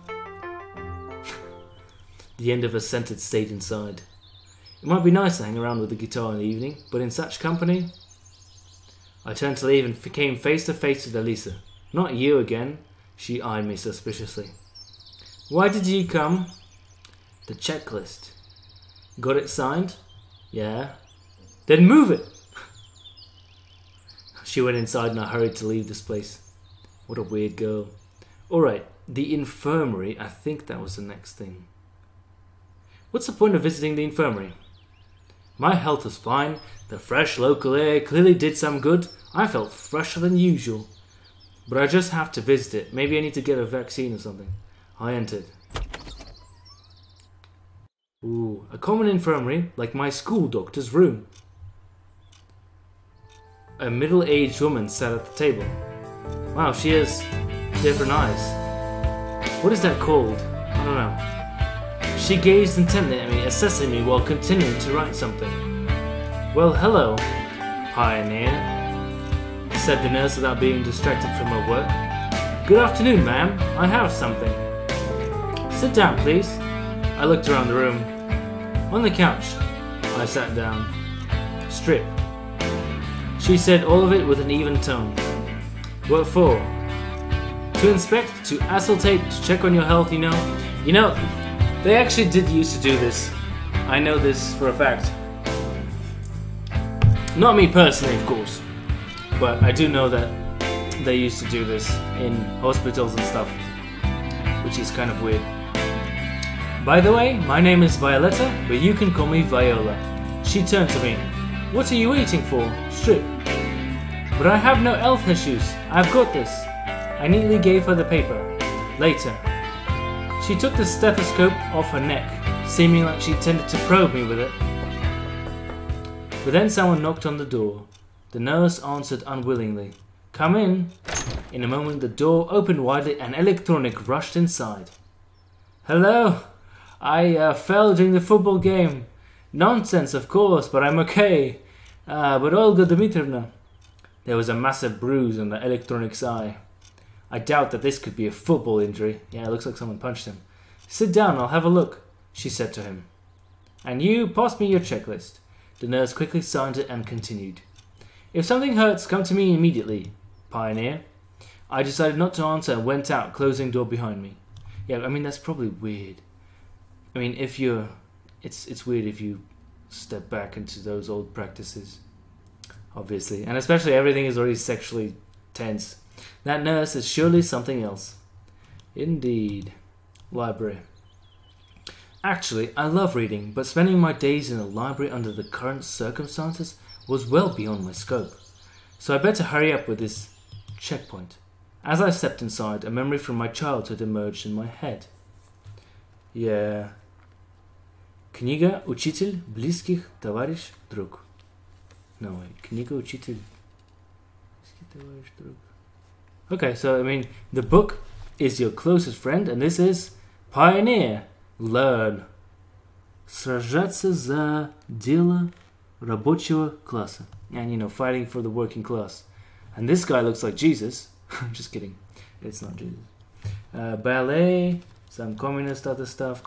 The end of her sentence stayed inside. It might be nice to hang around with the guitar in the evening, but in such company... I turned to leave and came face to face with Alisa. Not you again. She eyed me suspiciously. Why did you come? The checklist. Got it signed? Yeah. Then move it! She went inside and I hurried to leave this place. What a weird girl. Alright, the infirmary, I think that was the next thing. What's the point of visiting the infirmary? My health was fine, the fresh local air clearly did some good, I felt fresher than usual. But I just have to visit it, maybe I need to get a vaccine or something. I entered. Ooh, a common infirmary, like my school doctor's room. A middle-aged woman sat at the table. Wow, she has different eyes. What is that called? I don't know. She gazed intently at me, assessing me while continuing to write something. Well, hello, pioneer, said the nurse without being distracted from her work. Good afternoon, ma'am. I have something. Sit down, please. I looked around the room. On the couch, I sat down. Strip. She said all of it with an even tone. What for? To inspect, to assultate, to check on your health, you know. You know, they actually did used to do this. I know this for a fact. Not me personally, of course. But I do know that they used to do this in hospitals and stuff, which is kind of weird. By the way, my name is Violetta, but you can call me Viola. She turned to me. What are you eating for? Strip. But I have no elf issues. I've got this. I neatly gave her the paper. Later. She took the stethoscope off her neck, seeming like she intended to probe me with it. But then someone knocked on the door. The nurse answered unwillingly. Come in. In a moment, the door opened widely and Electronic rushed inside. Hello. I fell during the football game. Nonsense, of course, but I'm okay. But Olga Dmitrievna. There was a massive bruise on the Electronic's eye. I doubt that this could be a football injury. Yeah, it looks like someone punched him. Sit down, I'll have a look, she said to him. And you, pass me your checklist. The nurse quickly signed it and continued. If something hurts, come to me immediately. Pioneer. I decided not to answer and went out, closing door behind me. Yeah, I mean, that's probably weird. I mean, if you're... It's weird if you step back into those old practices, obviously. And especially everything is already sexually tense. That nurse is surely something else. Indeed. Library. Actually, I love reading, but spending my days in a library under the current circumstances was well beyond my scope. So I better hurry up with this checkpoint. As I stepped inside, a memory from my childhood emerged in my head. Yeah. Книга Учитель близких товарищ друг. No wait. Книга Учитель близких товарищ друг. Okay, so I mean, the book is your closest friend, and this is Pioneer. Learn. Сражаться за дело рабочего класса. And you know, fighting for the working class. And this guy looks like Jesus. I'm just kidding. It's not Jesus. Ballet, some communist other stuff,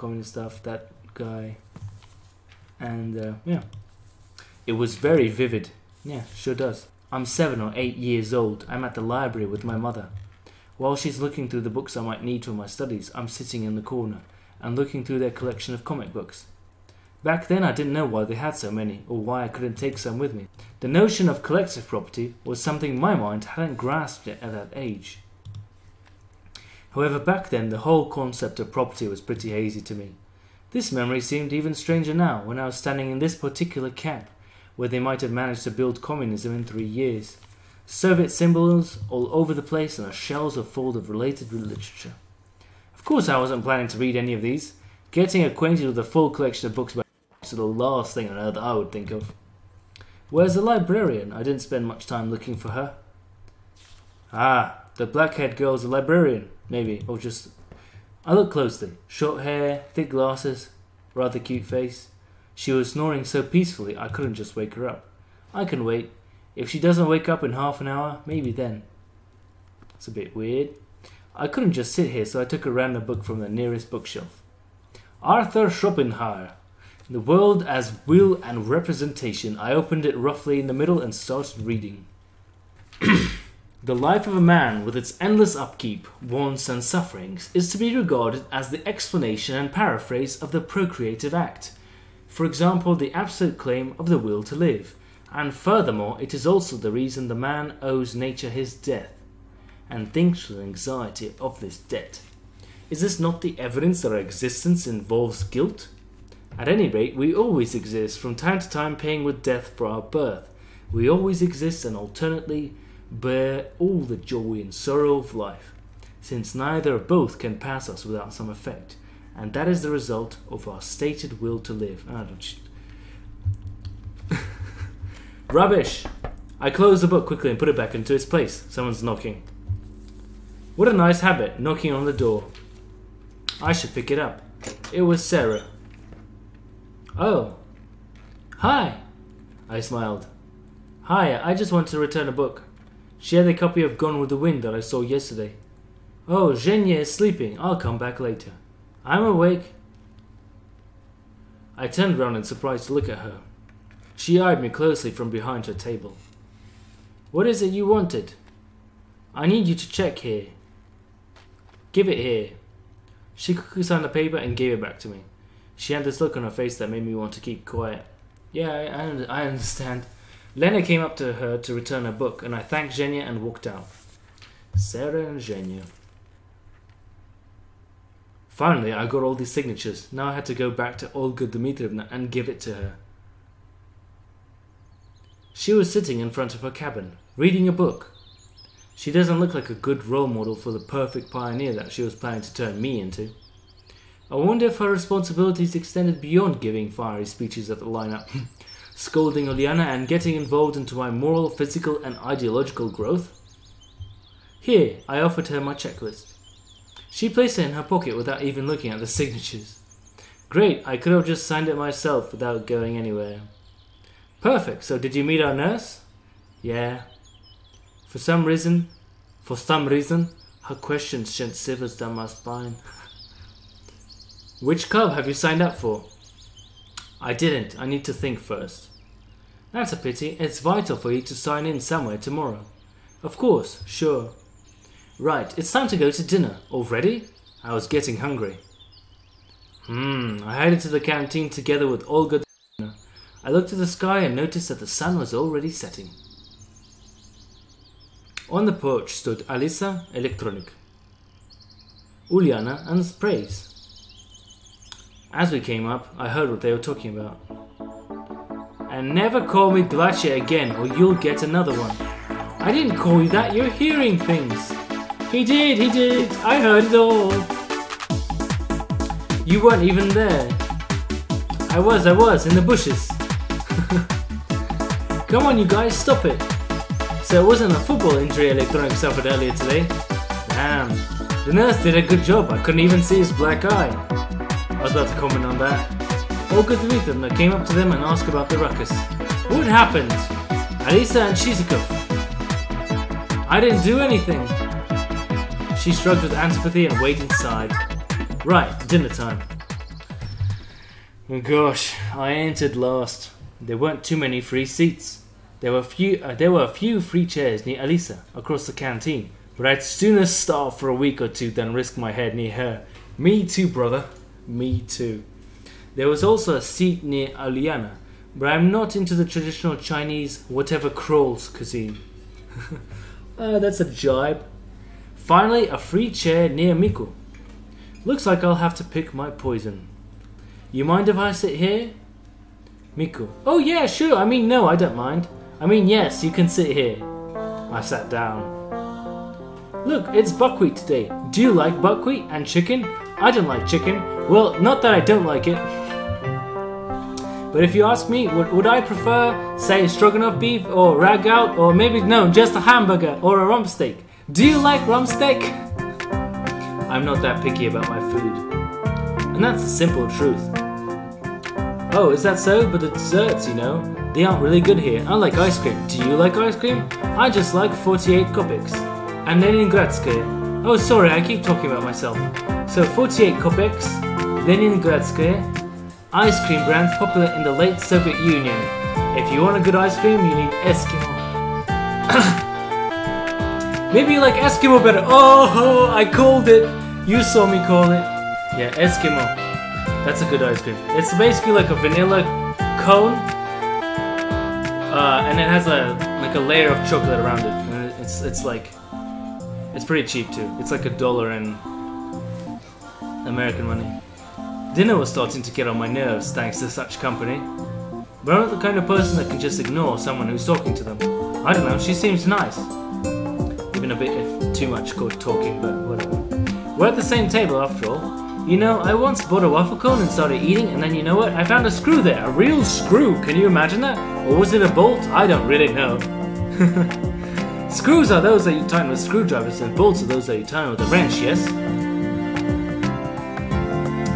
that guy. And yeah. It was very vivid. Yeah, sure does. I'm 7 or 8 years old. I'm at the library with my mother. While she's looking through the books I might need for my studies, I'm sitting in the corner and looking through their collection of comic books. Back then I didn't know why they had so many, or why I couldn't take some with me. The notion of collective property was something my mind hadn't grasped at that age. However, back then the whole concept of property was pretty hazy to me. This memory seemed even stranger now, when I was standing in this particular camp, where they might have managed to build communism in 3 years. Soviet symbols all over the place and a shelves full of related literature. Of course I wasn't planning to read any of these. Getting acquainted with a full collection of books by so the last thing on earth I would think of. Where's the librarian? I didn't spend much time looking for her. Ah, the black-haired girl's a librarian, maybe, or just... I looked closely. Short hair, thick glasses, rather cute face. She was snoring so peacefully I couldn't just wake her up. I can wait. If she doesn't wake up in half an hour, maybe then. It's a bit weird. I couldn't just sit here, so I took a random book from the nearest bookshelf. Arthur Schopenhauer. The World as Will and Representation. I opened it roughly in the middle and started reading. The life of a man, with its endless upkeep, wants and sufferings, is to be regarded as the explanation and paraphrase of the procreative act. For example, the absolute claim of the will to live. And furthermore, it is also the reason the man owes nature his death, and thinks with anxiety of this debt. Is this not the evidence that our existence involves guilt? At any rate, we always exist, from time to time paying with death for our birth. We always exist and alternately bear all the joy and sorrow of life, since neither or both can pass us without some effect, and that is the result of our stated will to live. Rubbish! I closed the book quickly and put it back into its place. Someone's knocking. What a nice habit, knocking on the door. I should pick it up. It was Sarah. Oh. Hi. I smiled. Hi, I just want to return a book. She had a copy of Gone with the Wind that I saw yesterday. Oh, Zhenya is sleeping. I'll come back later. I'm awake. I turned round in surprise to look at her. She eyed me closely from behind her table. What is it you wanted? I need you to check here. Give it here. She quickly signed the paper and gave it back to me. She had this look on her face that made me want to keep quiet. Yeah, I understand. Lena came up to her to return her book, and I thanked Zhenya and walked out. Sarah and Zhenya. Finally, I got all these signatures. Now I had to go back to Olga Dmitrievna and give it to her. She was sitting in front of her cabin, reading a book. She doesn't look like a good role model for the perfect pioneer that she was planning to turn me into. I wonder if her responsibilities extended beyond giving fiery speeches at the lineup, scolding Uliana and getting involved into my moral, physical and ideological growth. Here, I offered her my checklist. She placed it in her pocket without even looking at the signatures. Great, I could have just signed it myself without going anywhere. Perfect, so did you meet our nurse? Yeah. For some reason, her questions sent shivers down my spine. Which club have you signed up for? I didn't. I need to think first. That's a pity. It's vital for you to sign in somewhere tomorrow. Of course. Sure. Right. It's time to go to dinner. Already? I was getting hungry. I headed to the canteen together with Olga. I looked at the sky and noticed that the sun was already setting. On the porch stood Alisa, Electronic, Uliana and Praise. As we came up, I heard what they were talking about. And never call me Glacier again or you'll get another one. I didn't call you that, you're hearing things. He did, I heard it all. You weren't even there. I was, in the bushes. Come on you guys, stop it. So it wasn't a football injury Electronic suffered earlier today. Damn. The nurse did a good job, I couldn't even see his black eye. I was about to comment on that. Olga Dmitrievna came up to them and asked about the ruckus. What happened? Alisa and Shizikov. I didn't do anything. She shrugged with antipathy and waited inside. Right, dinner time. Oh gosh, I entered last. There weren't too many free seats. There were a few free chairs near Alisa, across the canteen, but I'd sooner starve for a week or two than risk my head near her. Me too, brother. Me too. There was also a seat near Uliana, but I'm not into the traditional Chinese whatever crawls cuisine. That's a jibe. Finally, a free chair near Miku. Looks like I'll have to pick my poison. You mind if I sit here? Miku. Oh yeah, sure. I mean, no, I don't mind. I mean, yes, you can sit here. I sat down. Look, it's buckwheat today. Do you like buckwheat and chicken? I don't like chicken. Well, not that I don't like it. But if you ask me, would I prefer, say, stroganoff beef or ragout or maybe, no, just a hamburger or a rump steak? Do you like rump steak? I'm not that picky about my food. And that's the simple truth. Oh, is that so? But the desserts, you know, they aren't really good here. I like ice cream. Do you like ice cream? I just like 48 kopecks. And Leningradskaya. Oh, sorry, I keep talking about myself. So 48 kopecks, Leningradskaya, ice cream brands popular in the late Soviet Union. If you want a good ice cream, you need Eskimo. Maybe you like Eskimo better. Oh, I called it. You saw me call it. Yeah, Eskimo. That's a good ice cream. It's basically like a vanilla cone, and it has a layer of chocolate around it. And it's pretty cheap too. It's like $1 in American money. Dinner was starting to get on my nerves thanks to such company, but I'm not the kind of person that can just ignore someone who's talking to them. I don't know. She seems nice, even a bit if too much called talking, but whatever. We're at the same table after all. You know, I once bought a waffle cone and started eating, and then you know what? I found a screw there, a real screw. Can you imagine that? Or was it a bolt? I don't really know. Screws are those that you tighten with screwdrivers, and bolts are those that you tighten with a wrench, yes?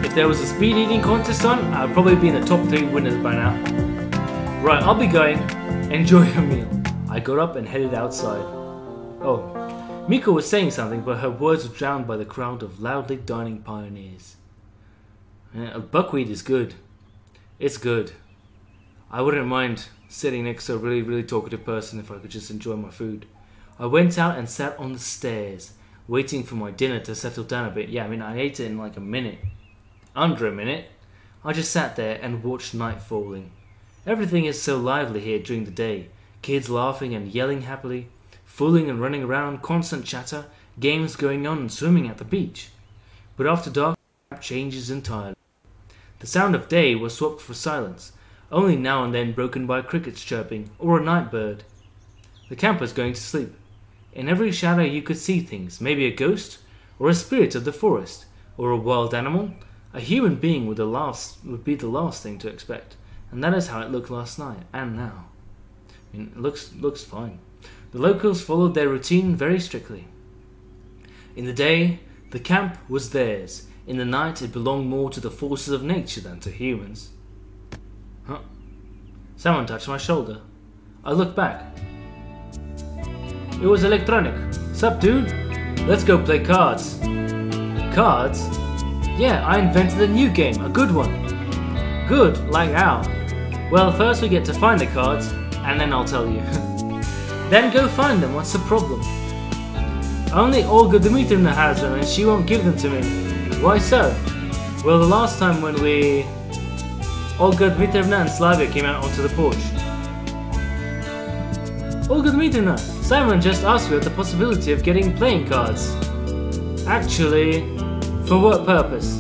If there was a speed eating contest on, I'd probably be in the top 3 winners by now. Right, I'll be going. Enjoy your meal. I got up and headed outside. Oh, Miku was saying something, but her words were drowned by the crowd of loudly dining pioneers. Buckwheat is good. It's good. I wouldn't mind sitting next to a really, really talkative person if I could just enjoy my food. I went out and sat on the stairs, waiting for my dinner to settle down a bit. Yeah, I mean, I ate it in like a minute. Under a minute. I just sat there and watched night falling. Everything is so lively here during the day. Kids laughing and yelling happily, fooling and running around, constant chatter, games going on and swimming at the beach. But after dark, it changes entirely. The sound of day was swapped for silence, only now and then broken by crickets chirping or a night bird. The camp was going to sleep. In every shadow you could see things, maybe a ghost, or a spirit of the forest, or a wild animal. A human being would be the last thing to expect, and that is how it looked last night and now. I mean, it looks fine. The locals followed their routine very strictly. In the day, the camp was theirs. In the night, it belonged more to the forces of nature than to humans. Huh? Someone touched my shoulder. I looked back. It was Electronic. Sup, dude? Let's go play cards. Cards? Yeah, I invented a new game, a good one. Good, like how? Well, first we get to find the cards, and then I'll tell you. Then go find them, what's the problem? Only Olga Dmitrievna has them and she won't give them to me. Why so? Well, the last time when Olga Dmitrievna and Slavia came out onto the porch. Olga Dmitrievna, Simon just asked me about the possibility of getting playing cards. Actually, for what purpose?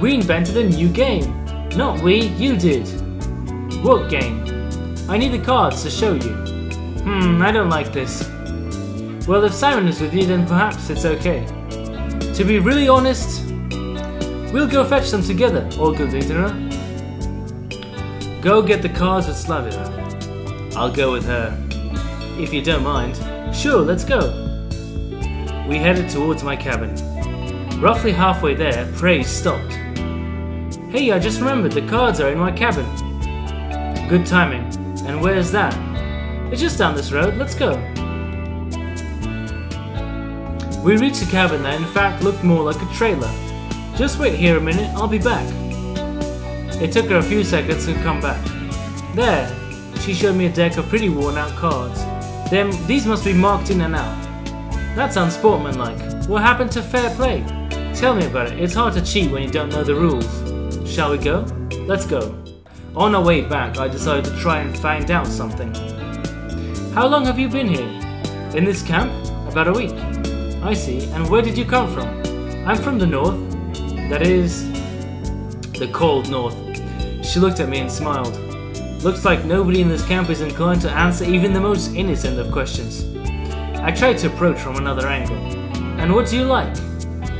We invented a new game. Not we, you did. What game? I need the cards to show you. I don't like this. Well, if Simon is with you, then perhaps it's okay. To be really honest, we'll go fetch them together, Olga Dmitrievna. Go get the cards with Slavia. I'll go with her. If you don't mind. Sure, let's go. We headed towards my cabin. Roughly halfway there, Praise stopped. Hey, I just remembered the cards are in my cabin. Good timing. And where's that? It's just down this road, let's go. We reached a cabin that in fact looked more like a trailer. Just wait here a minute, I'll be back. It took her a few seconds to come back. There, she showed me a deck of pretty worn out cards. Then these must be marked in and out. That's unsportsmanlike. What happened to fair play? Tell me about it, it's hard to cheat when you don't know the rules. Shall we go? Let's go. On our way back, I decided to try and find out something. How long have you been here? In this camp? About a week. I see. And where did you come from? I'm from the north. That is... the cold north. She looked at me and smiled. Looks like nobody in this camp is inclined to answer even the most innocent of questions. I tried to approach from another angle. And what do you like?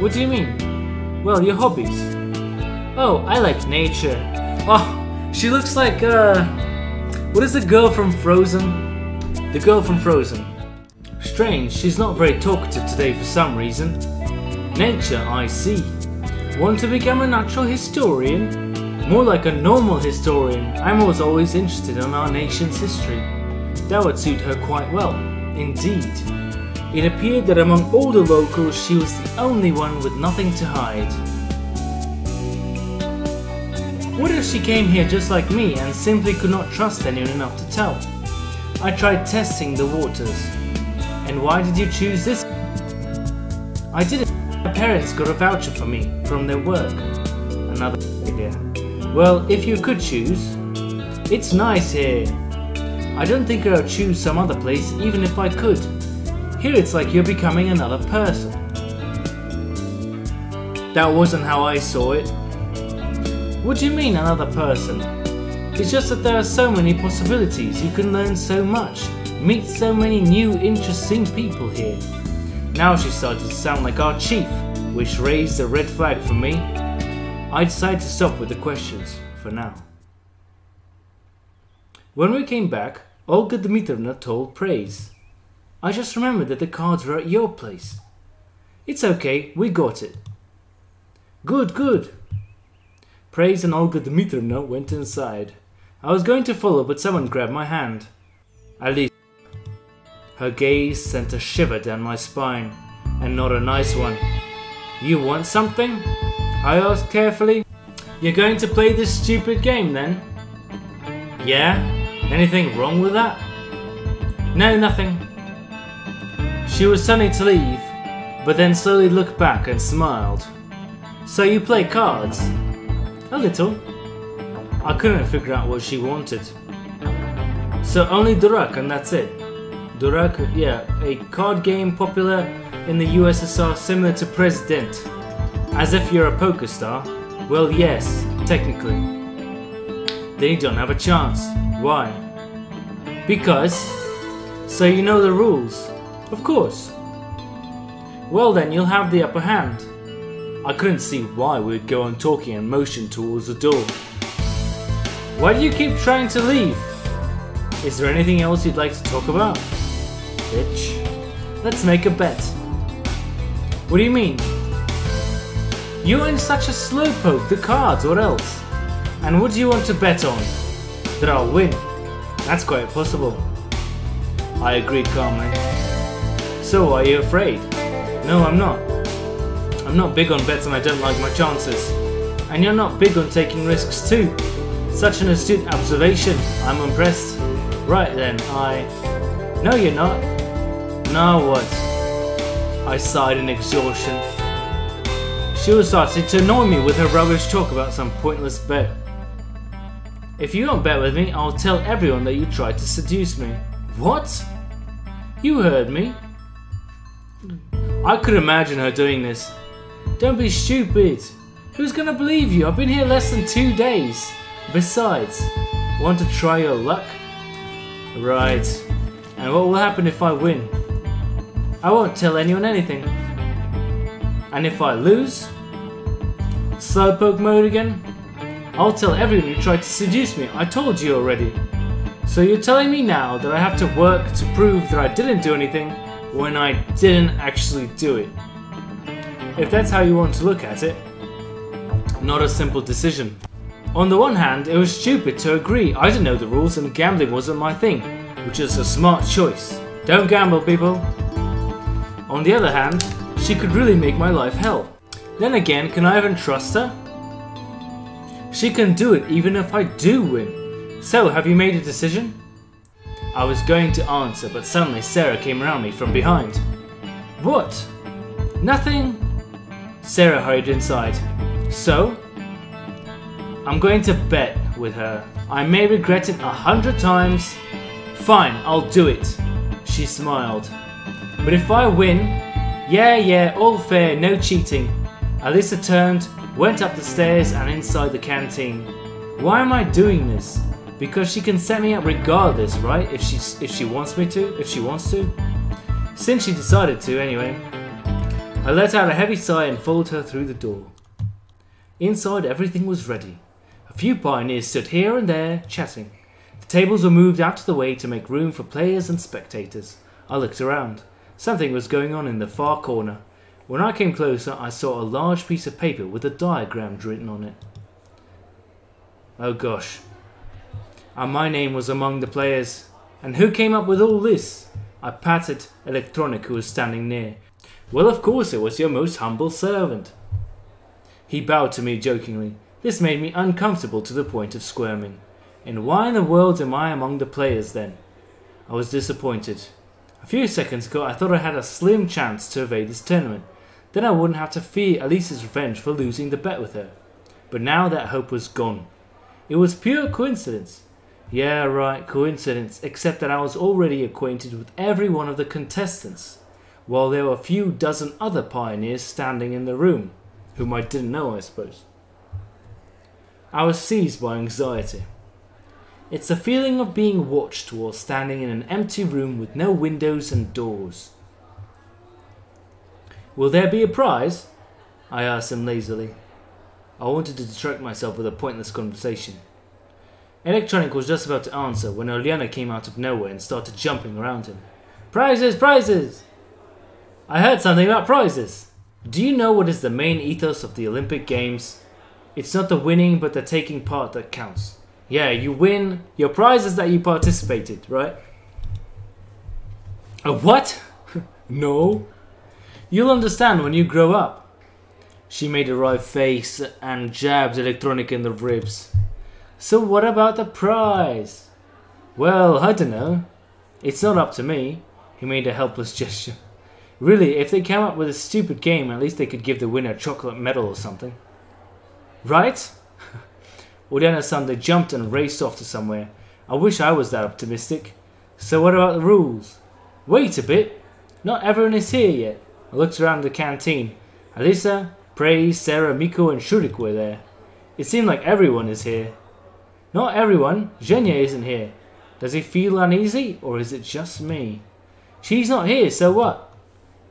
What do you mean? Well, your hobbies. Oh, I like nature. Oh, she looks like, what is the girl from Frozen? The girl from Frozen. Strange, she's not very talkative today for some reason. Nature, I see. Want to become a natural historian? More like a normal historian. I'm always interested in our nation's history. That would suit her quite well, indeed. It appeared that among all the locals, she was the only one with nothing to hide. What if she came here just like me and simply could not trust anyone enough to tell? I tried testing the waters. And why did you choose this? I didn't. My parents got a voucher for me from their work. Another idea. Well, if you could choose. It's nice here. I don't think I'll choose some other place even if I could. Here it's like you're becoming another person. That wasn't how I saw it. What do you mean another person? It's just that there are so many possibilities, you can learn so much, meet so many new interesting people here. Now she started to sound like our chief, which raised a red flag for me. I decided to stop with the questions, for now. When we came back, Olga Dmitrievna told Praise. I just remembered that the cards were at your place. It's okay, we got it. Good, good. Praise and Olga Dmitrievna went inside. I was going to follow, but someone grabbed my hand. Alisa. Her gaze sent a shiver down my spine, and not a nice one. "You want something?" I asked carefully. "You're going to play this stupid game then?" "Yeah? Anything wrong with that?" "No, nothing." She was turning to leave, but then slowly looked back and smiled. "So you play cards?" "A little." I couldn't figure out what she wanted. "So only Durak and that's it?" "Durak, yeah, a card game popular in the USSR similar to President." "As if you're a poker star?" "Well, yes, technically." "Then you don't have a chance." "Why?" "Because." "So you know the rules?" "Of course." "Well then, you'll have the upper hand." I couldn't see why we'd go on talking and motioned towards the door. "Why do you keep trying to leave?" "Is there anything else you'd like to talk about?" "Bitch." "Let's make a bet." "What do you mean?" "You're in such a slowpoke, the cards or else. And what do you want to bet on?" "That I'll win." "That's quite possible." I agreed calmly. "So are you afraid?" "No, I'm not. I'm not big on bets and I don't like my chances. And you're not big on taking risks too. Such an astute observation. I'm impressed." "Right then, I..." "No, you're not." "Now what?" I sighed in exhaustion. She was starting to annoy me with her rubbish talk about some pointless bet. "If you don't bet with me, I'll tell everyone that you tried to seduce me." "What?" "You heard me." I could imagine her doing this. "Don't be stupid. Who's gonna believe you? I've been here less than 2 days. Besides, want to try your luck?" "Right. And what will happen if I win?" "I won't tell anyone anything." "And if I lose?" "Slowpoke mode again?" "I'll tell everyone who tried to seduce me. I told you already." "So you're telling me now that I have to work to prove that I didn't do anything when I didn't actually do it. If that's how you want to look at it." Not a simple decision. On the one hand, it was stupid to agree. I didn't know the rules and gambling wasn't my thing, which is a smart choice. Don't gamble, people. On the other hand, she could really make my life hell. Then again, can I even trust her? She can do it even if I do win. "So, have you made a decision?" I was going to answer, but suddenly Sarah came around me from behind. "What?" "Nothing." Sarah hurried inside. "So?" "I'm going to bet with her. I may regret it 100 times. "Fine, I'll do it." She smiled. "But if I win..." Yeah, all fair, no cheating." Alisa turned, went up the stairs and inside the canteen. Why am I doing this? Because she can set me up regardless, right? If she wants me to, if she wants to. Since she decided to, anyway. I let out a heavy sigh and followed her through the door. Inside, everything was ready. A few pioneers stood here and there, chatting. The tables were moved out of the way to make room for players and spectators. I looked around. Something was going on in the far corner. When I came closer, I saw a large piece of paper with a diagram written on it. Oh gosh. And my name was among the players. And who came up with all this? I patted Electronic, who was standing near. "Well, of course it was your most humble servant." He bowed to me jokingly. This made me uncomfortable to the point of squirming. And why in the world am I among the players then? I was disappointed. A few seconds ago, I thought I had a slim chance to evade this tournament. Then I wouldn't have to fear Alisa's revenge for losing the bet with her. But now that hope was gone. It was pure coincidence. Yeah, right, coincidence, except that I was already acquainted with every one of the contestants, while there were a few dozen other pioneers standing in the room, whom I didn't know, I suppose. I was seized by anxiety. It's the feeling of being watched while standing in an empty room with no windows and doors. "Will there be a prize?" I asked him lazily. I wanted to distract myself with a pointless conversation. Electronic was just about to answer when Uliana came out of nowhere and started jumping around him. "Prizes! Prizes! I heard something about prizes. Do you know what is the main ethos of the Olympic Games? It's not the winning but the taking part that counts. Yeah, you win. Your prize is that you participated, right?" What? No. You'll understand when you grow up. She made a wry face and jabbed Electronic in the ribs. So what about the prize? Well, I don't know. It's not up to me. He made a helpless gesture. Really, if they came up with a stupid game, at least they could give the winner a chocolate medal or something. Right? Uliana-san jumped and raced off to somewhere. I wish I was that optimistic. So what about the rules? Wait a bit. Not everyone is here yet. I looked around the canteen. Alisa, Praise, Sarah, Miku and Shurik were there. It seemed like everyone is here. Not everyone. Zhenya isn't here. Does he feel uneasy, or is it just me? She's not here, so what?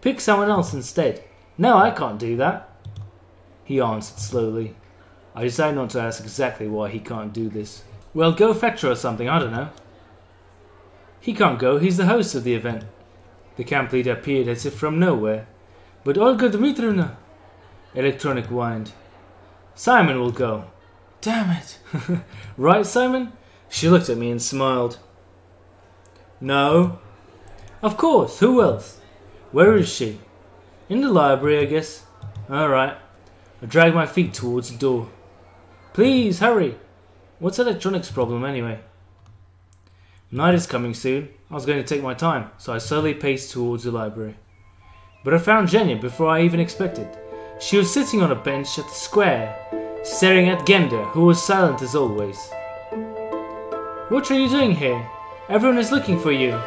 Pick someone else instead. No, I can't do that. He answered slowly. I decided not to ask exactly why he can't do this. Well, go fetch her or something, I don't know. He can't go, he's the host of the event. The camp leader appeared as if from nowhere. But Olga Dmitrievna! Electronic whined. Simon will go. Damn it! Right, Simon? She looked at me and smiled. No. Of course, who else? Where is she? In the library, I guess. Alright. I dragged my feet towards the door. Please, hurry! What's Electronic's problem, anyway? Night is coming soon. I was going to take my time, so I slowly paced towards the library. But I found Zhenya before I even expected. She was sitting on a bench at the square, staring at Genda, who was silent as always. What are you doing here? Everyone is looking for you.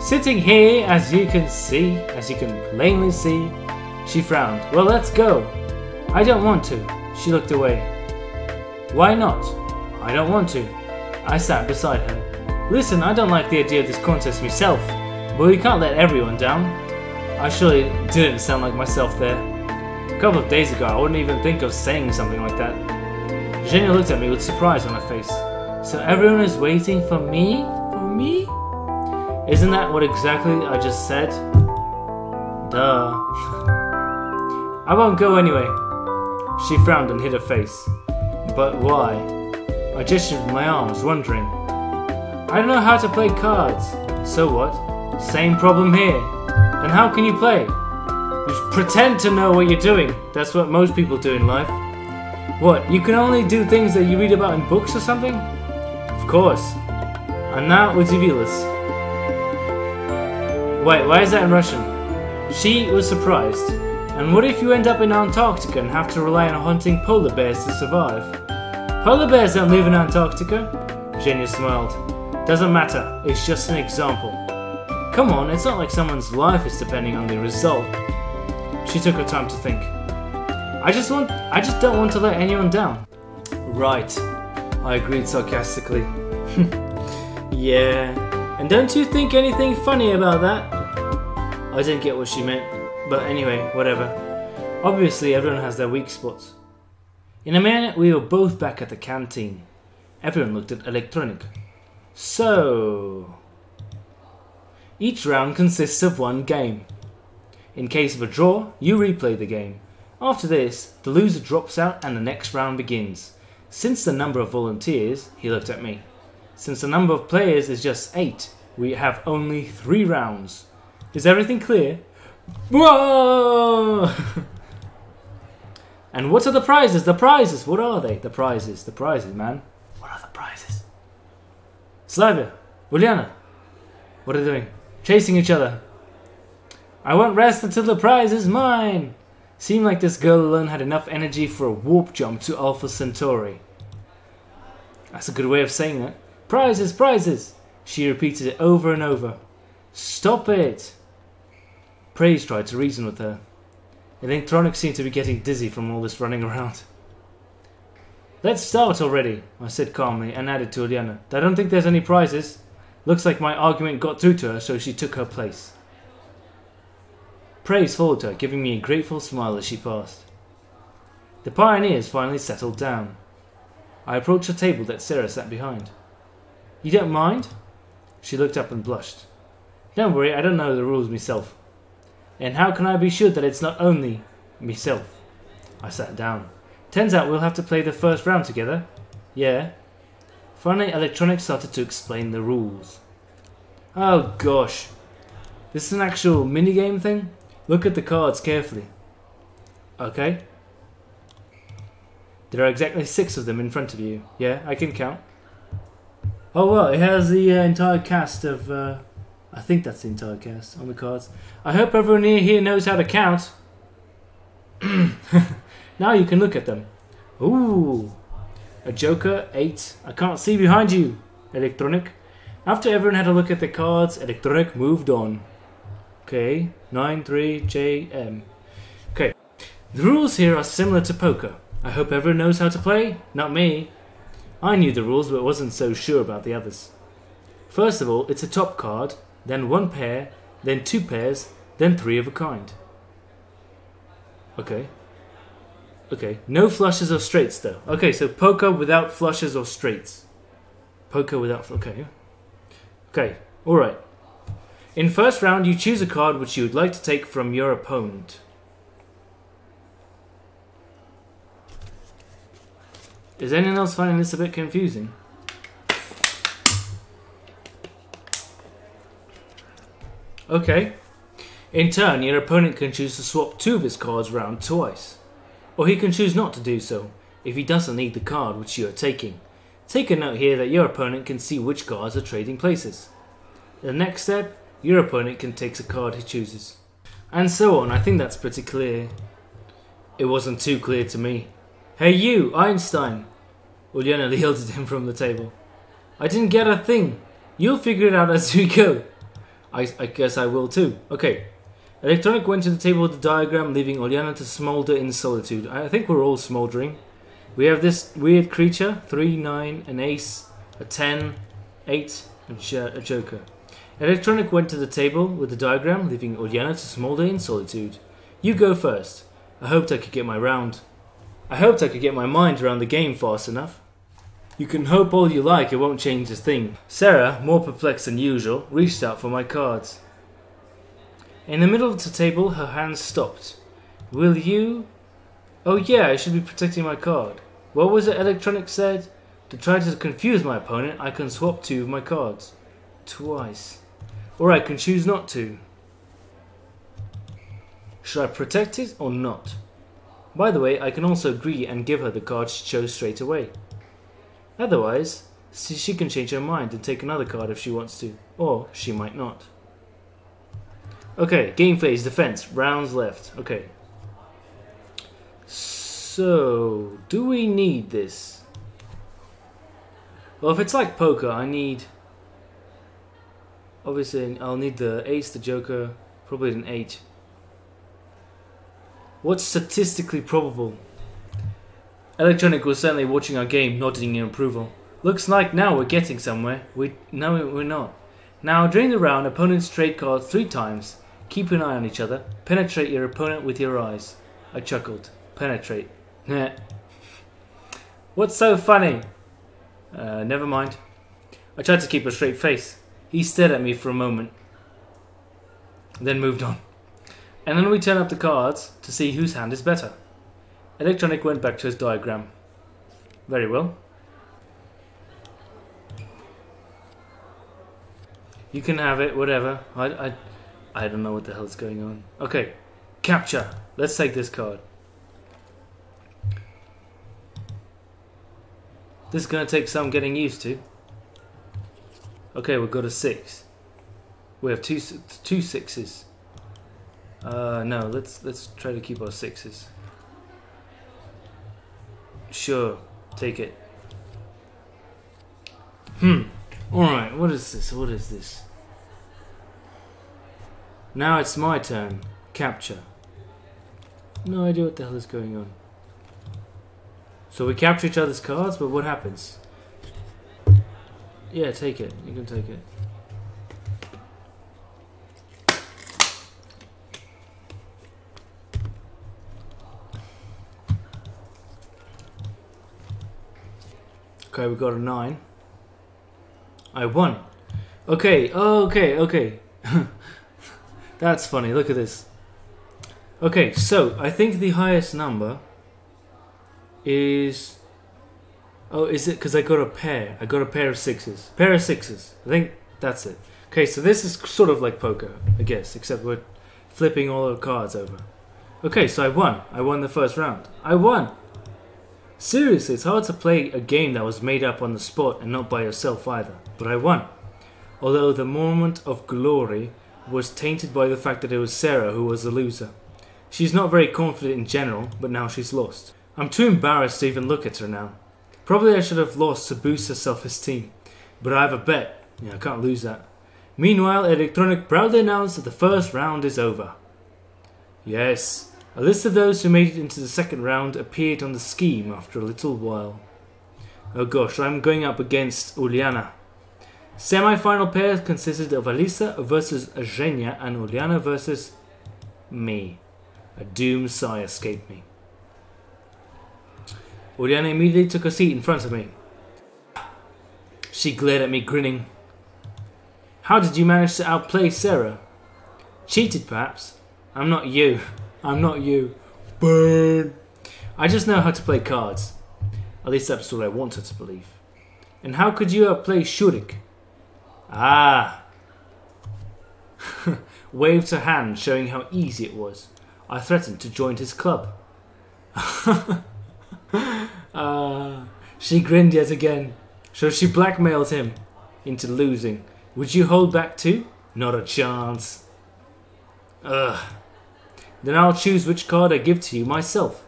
Sitting here, as you can plainly see. She frowned. Well, let's go. I don't want to. She looked away. Why not? I don't want to. I sat beside her. Listen, I don't like the idea of this contest myself, but we can't let everyone down. I surely didn't sound like myself there. A couple of days ago, I wouldn't even think of saying something like that. Zhenya looked at me with surprise on her face. So everyone is waiting for me? For me? Isn't that what exactly I just said? Duh. I won't go anyway. She frowned and hid her face. But why? I gestured with my arms, wondering. I don't know how to play cards. So what? Same problem here. Then how can you play? You just pretend to know what you're doing. That's what most people do in life. What, you can only do things that you read about in books or something? Of course. And now with Uzivilis. Wait, why is that in Russian? She was surprised. And what if you end up in Antarctica and have to rely on hunting polar bears to survive? Polar bears don't live in Antarctica. Zhenya smiled. Doesn't matter, it's just an example. Come on, it's not like someone's life is depending on the result. She took her time to think. I just don't want to let anyone down. Right. I agreed sarcastically. Yeah, and don't you think anything funny about that? I didn't get what she meant, but anyway, whatever. Obviously everyone has their weak spots. In a minute we were both back at the canteen. Everyone looked at Electronic. So... each round consists of one game. In case of a draw, you replay the game. After this, the loser drops out and the next round begins. Since the number of volunteers, he looked at me. Since the number of players is just 8, we have only 3 rounds. Is everything clear? Whoa! And what are the prizes? The prizes! What are they? The prizes, man. What are the prizes? Slavia, Uliana, what are they doing? Chasing each other. I won't rest until the prize is mine! Seemed like this girl alone had enough energy for a warp jump to Alpha Centauri. That's a good way of saying that. Prizes, prizes! She repeated it over and over. Stop it! Praise tried to reason with her. Electronic seemed to be getting dizzy from all this running around. Let's start already, I said calmly and added to Uliana. I don't think there's any prizes. Looks like my argument got through to her, so she took her place. Praise followed her, giving me a grateful smile as she passed. The pioneers finally settled down. I approached a table that Sarah sat behind. You don't mind? She looked up and blushed. Don't worry, I don't know the rules myself. And how can I be sure that it's not only myself? I sat down. Turns out we'll have to play the first round together. Yeah. Finally, Electronic started to explain the rules. Oh gosh. This is an actual minigame thing. Look at the cards carefully. Okay. There are exactly 6 of them in front of you. Yeah, I can count. Oh well, it has the entire cast of... I think that's the entire cast on the cards. I hope everyone here knows how to count. Now you can look at them. Ooh. A joker, 8. I can't see behind you, Electronic. After everyone had a look at the cards, Electronic moved on. Okay, 93JM. Okay, the rules here are similar to poker. I hope everyone knows how to play. Not me. I knew the rules, but wasn't so sure about the others. First of all, it's a top card, then one pair, then two pairs, then 3 of a kind. Okay. Okay, no flushes or straights though. Okay, so poker without flushes or straights. Poker without... okay. Okay, alright. In first round, you choose a card which you would like to take from your opponent. Is anyone else finding this a bit confusing? Okay. In turn, your opponent can choose to swap 2 of his cards round twice. Or he can choose not to do so, if he doesn't need the card which you are taking. Take a note here that your opponent can see which cards are trading places. The next step, your opponent can take a card he chooses. And so on. I think that's pretty clear. It wasn't too clear to me. Hey you, Einstein! Uliana yelled at him from the table. I didn't get a thing. You'll figure it out as we go. I guess I will too. Okay. Electronic went to the table with the diagram, leaving Uliana to smoulder in solitude. I think we're all smouldering. We have this weird creature, 3, 9, an ace, a 10, 8, and a joker. Electronic went to the table with the diagram, leaving Uliana to smoulder in solitude. You go first. I hoped I could get my round. I hoped I could get my mind around the game fast enough. You can hope all you like, it won't change a thing. Sarah, more perplexed than usual, reached out for my cards. In the middle of the table, her hand stopped. Will you... oh yeah, I should be protecting my card. What was it Electronic said? To try to confuse my opponent, I can swap 2 of my cards. Twice. Or I can choose not to. Should I protect it or not? By the way, I can also agree and give her the card she chose straight away. Otherwise, she can change her mind and take another card if she wants to. Or she might not. Okay, game phase, defense, rounds left. Okay. So, do we need this? Well, if it's like poker, I need... obviously, I'll need the ace, the joker, probably an 8. What's statistically probable? Electronic was certainly watching our game, nodding in approval. Looks like now we're getting somewhere. No, we're not. Now, during the round, opponents trade cards 3 times. Keep an eye on each other. Penetrate your opponent with your eyes. I chuckled. Penetrate. Nah. What's so funny? Never mind. I tried to keep a straight face. He stared at me for a moment. Then moved on. And then we turn up the cards to see whose hand is better. Electronic went back to his diagram. Very well. You can have it, whatever. I don't know what the hell's going on. Okay. Capture. Let's take this card. This is going to take some getting used to. Okay, we've got a 6. We have two 6s. No, let's try to keep our 6s. Sure, take it. Alright, what is this? What is this? Now it's my turn. Capture. No idea what the hell is going on. So we capture each other's cards, but what happens? Yeah, take it. You can take it. Okay, we got a 9. I won. Okay, okay, okay. That's funny. Look at this. Okay, so I think the highest number is... oh, is it because I got a pair? I got a pair of 6s. Pair of 6s. I think that's it. Okay, so this is sort of like poker, I guess, except we're flipping all the cards over. Okay, so I won. I won the first round. I won! Seriously, it's hard to play a game that was made up on the spot and not by yourself either, but I won. Although the moment of glory was tainted by the fact that it was Sarah who was the loser. She's not very confident in general, but now she's lost. I'm too embarrassed to even look at her now. Probably I should have lost to boost her self-esteem, but I have a bet. Yeah, I can't lose that. Meanwhile, Electronic proudly announced that the first round is over. Yes, a list of those who made it into the second round appeared on the scheme after a little while. Oh gosh, I'm going up against Uliana. Semi-final pairs consisted of Alisa versus Zhenya and Uliana versus me. A doomed sigh escaped me. Uliana immediately took a seat in front of me. She glared at me, grinning. How did you manage to outplay Sarah? Cheated, perhaps? I'm not you. I'm not you. Burn! I just know how to play cards. At least that's what I wanted to believe. And how could you outplay Shurik? Ah! Waved her hand, showing how easy it was. I threatened to join his club. She grinned yet again. So she blackmailed him into losing. Would you hold back too? Not a chance. Ugh. Then I'll choose which card I give to you myself.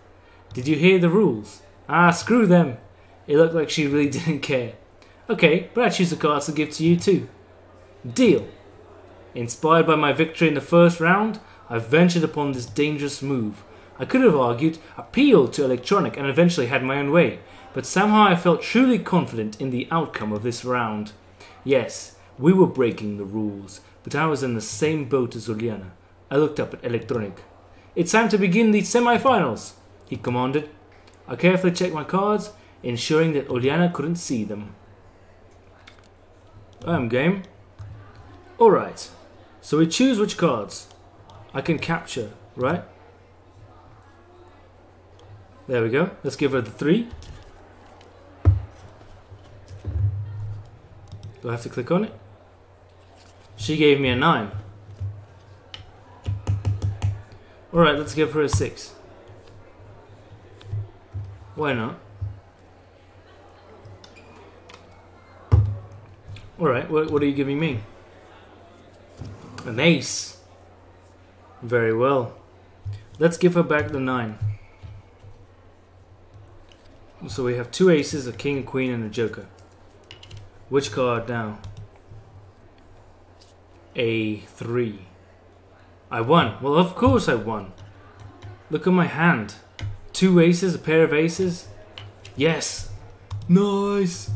Did you hear the rules? Ah, screw them. It looked like she really didn't care. Okay, but I choose the cards to give to you too. Deal. Inspired by my victory in the first round, I ventured upon this dangerous move. I could have argued, appealed to Electronic, and eventually had my own way, but somehow I felt truly confident in the outcome of this round. Yes, we were breaking the rules, but I was in the same boat as Uliana. I looked up at Electronic. It's time to begin the semi-finals, he commanded. I carefully checked my cards, ensuring that Uliana couldn't see them. I'm game. Alright, so we choose which cards I can capture, right? There we go. Let's give her the 3. Do I have to click on it? She gave me a 9. Alright, let's give her a 6. Why not? Alright, what are you giving me? An ace. Very well. Let's give her back the 9. So we have 2 aces, a king, a queen, and a joker. Which card now? A3. I won. Well, of course I won. Look at my hand. 2 aces, a pair of aces. Yes. Nice.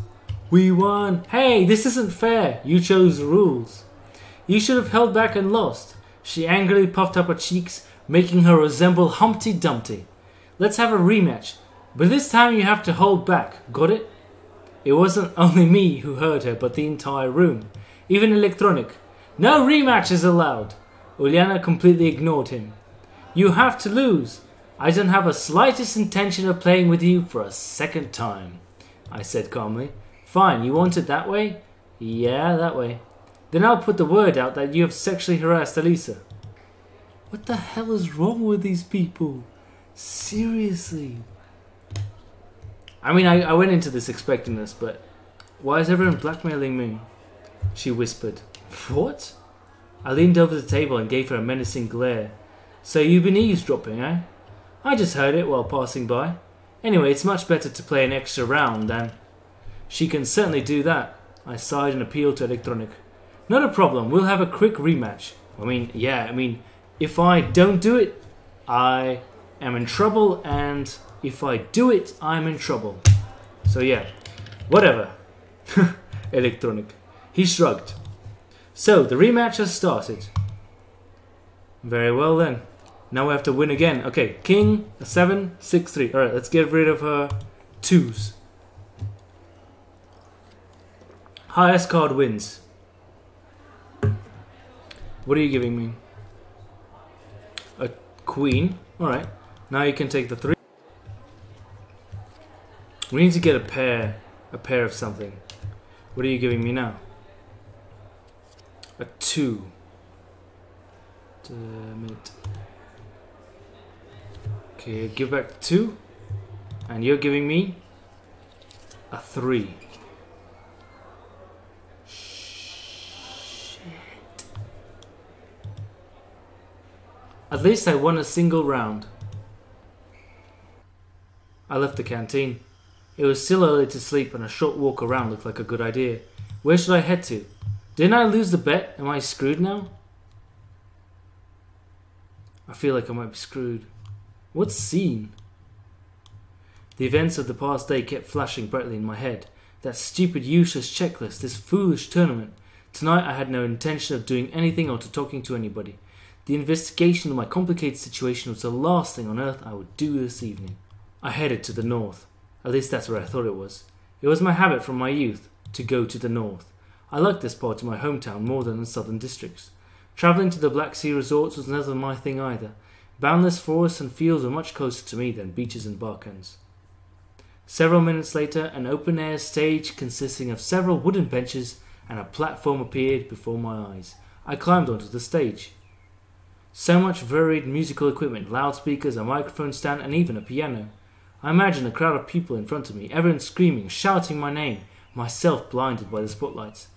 We won. Hey, this isn't fair. You chose the rules. You should have held back and lost. She angrily puffed up her cheeks, making her resemble Humpty Dumpty. Let's have a rematch. But this time you have to hold back, got it? It wasn't only me who heard her, but the entire room. Even Electronic. No rematch is allowed. Uliana completely ignored him. You have to lose. I don't have the slightest intention of playing with you for a second time, I said calmly. Fine, you want it that way? Yeah, that way. Then I'll put the word out that you have sexually harassed Alisa. What the hell is wrong with these people? Seriously. I mean, I went into this expecting this, but why is everyone blackmailing me? She whispered. What? I leaned over the table and gave her a menacing glare. So you've been eavesdropping, eh? I just heard it while passing by. Anyway, it's much better to play an extra round than... She can certainly do that, I sighed and appealed to Electronic. Not a problem, we'll have a quick rematch. I mean, if I don't do it, I am in trouble, and... If I do it, I'm in trouble. So yeah, whatever. Electronic. He shrugged. So, the rematch has started. Very well then. Now we have to win again. Okay, king, a 7, 6, 3. Alright, let's get rid of her 2s. Highest card wins. What are you giving me? A queen. Alright, now you can take the 3. We need to get a pair of something. What are you giving me now? But two. Damn it. Okay, give back 2. And you're giving me a 3. Shit. At least I won a single round. I left the canteen. It was still early to sleep and a short walk around looked like a good idea. Where should I head to? Didn't I lose the bet? Am I screwed now? I feel like I might be screwed. What's seen? The events of the past day kept flashing brightly in my head. That stupid useless checklist, this foolish tournament. Tonight I had no intention of doing anything or to talking to anybody. The investigation of my complicated situation was the last thing on earth I would do this evening. I headed to the north. At least that's where I thought it was. It was my habit from my youth to go to the north. I liked this part of my hometown more than the southern districts. Travelling to the Black Sea resorts was never my thing either. Boundless forests and fields were much closer to me than beaches and barkens. Several minutes later, an open-air stage consisting of several wooden benches and a platform appeared before my eyes. I climbed onto the stage. So much varied musical equipment, loudspeakers, a microphone stand, and even a piano. I imagined a crowd of people in front of me, everyone screaming, shouting my name, myself blinded by the spotlights.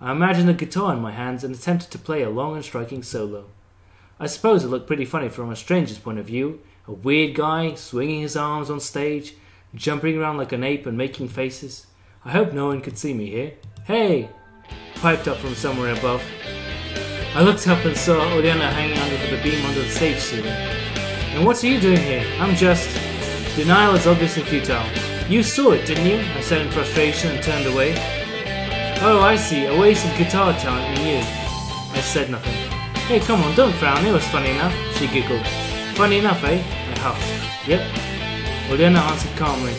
I imagined a guitar in my hands and attempted to play a long and striking solo. I suppose it looked pretty funny from a stranger's point of view, a weird guy swinging his arms on stage, jumping around like an ape and making faces. I hope no one could see me here. Hey! Piped up from somewhere above. I looked up and saw Uliana hanging under the beam under the stage ceiling. And what are you doing here? I'm just... Denial is obviously futile. You saw it, didn't you? I said in frustration and turned away. Oh, I see. A wasted guitar talent in you. I said nothing. Hey, come on, don't frown, it was funny enough, she giggled. Funny enough, eh? I huffed. Yep. Uliana answered calmly.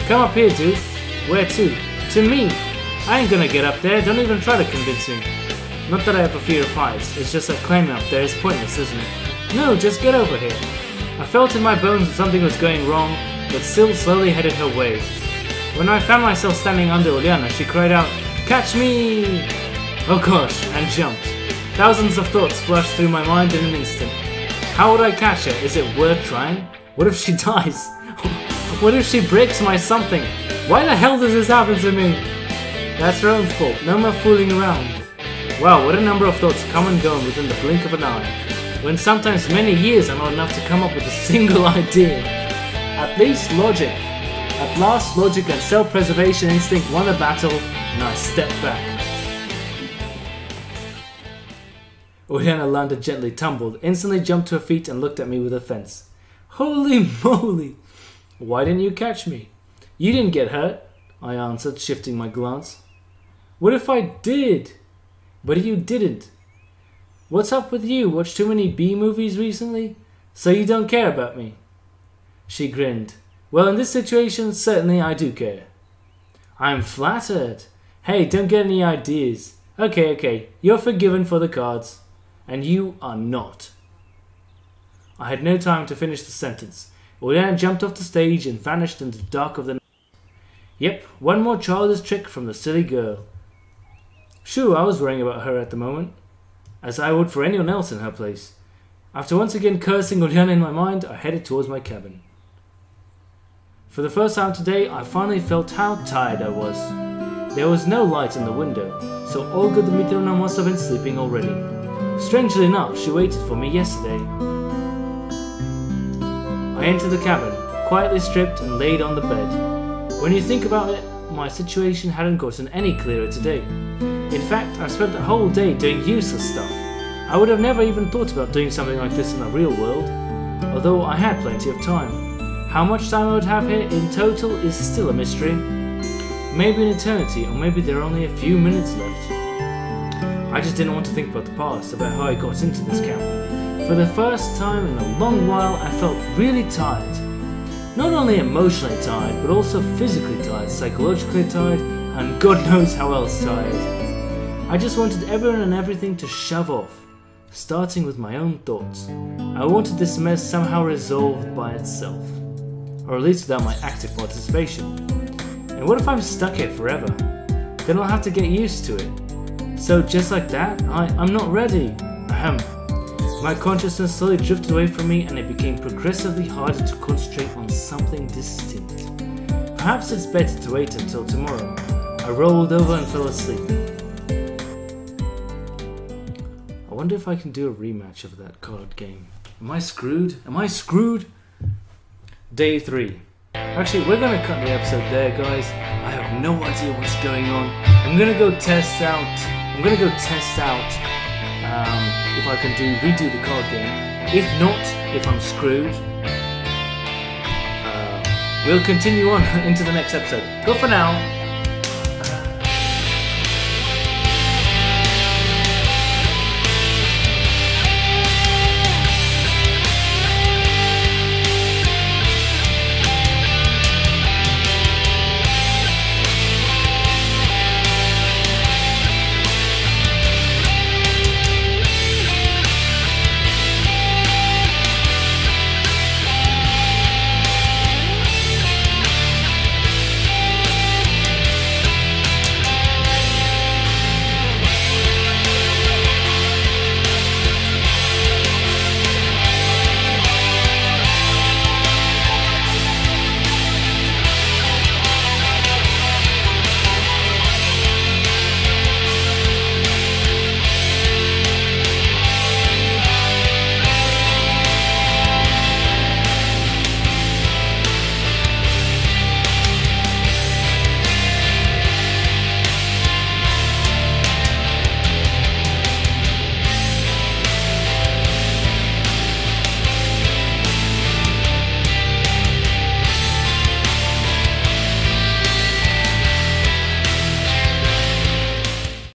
Come up here, dude. Where to? To me. I ain't gonna get up there, don't even try to convince me. Not that I have a fear of heights, it's just that climbing up there is pointless, isn't it? No, just get over here. I felt in my bones that something was going wrong, but still slowly headed her way. When I found myself standing under Uliana, she cried out, "Catch me!" Oh gosh, and jumped. Thousands of thoughts flashed through my mind in an instant. How would I catch her? Is it worth trying? What if she dies? What if she breaks my something? Why the hell does this happen to me? That's her own fault. No more fooling around. Wow, what a number of thoughts come and go within the blink of an eye. When sometimes many years are not enough to come up with a single idea. At least logic. At last logic and self-preservation instinct won the battle, and I stepped back. Uliana landed gently, tumbled, instantly jumped to her feet and looked at me with offense. Holy moly! Why didn't you catch me? You didn't get hurt, I answered, shifting my glance. What if I did? But you didn't. What's up with you? Watched too many B-movies recently? So you don't care about me? She grinned. Well, in this situation, certainly I do care. I'm flattered. Hey, don't get any ideas. Okay, you're forgiven for the cards. And you are not. I had no time to finish the sentence. Uliana jumped off the stage and vanished into the dark of the night. Yep, one more childish trick from the silly girl. Sure, I was worrying about her at the moment, as I would for anyone else in her place. After once again cursing Uliana in my mind, I headed towards my cabin. For the first time today, I finally felt how tired I was. There was no light in the window, so Olga Dmitrievna must have been sleeping already. Strangely enough, she waited for me yesterday. I entered the cabin, quietly stripped and laid on the bed. When you think about it, my situation hadn't gotten any clearer today. In fact, I spent the whole day doing useless stuff. I would have never even thought about doing something like this in the real world, although I had plenty of time. How much time I would have here in total is still a mystery. Maybe an eternity, or maybe there are only a few minutes left. I just didn't want to think about the past, about how I got into this camp. For the first time in a long while, I felt really tired. Not only emotionally tired, but also physically tired, psychologically tired, and God knows how else tired. I just wanted everyone and everything to shove off, starting with my own thoughts. I wanted this mess somehow resolved by itself, or at least without my active participation. And what if I'm stuck here forever? Then I'll have to get used to it. So just like that, I'm not ready. Ahem. My consciousness slowly drifted away from me and it became progressively harder to concentrate on something distinct. Perhaps it's better to wait until tomorrow. I rolled over and fell asleep. I wonder if I can do a rematch of that card game. Am I screwed? Am I screwed? Day 3. Actually, we're gonna cut the episode there, guys. I have no idea what's going on. I'm gonna go test out. If I can redo the card game. If not, if I'm screwed, we'll continue on into the next episode. But for now.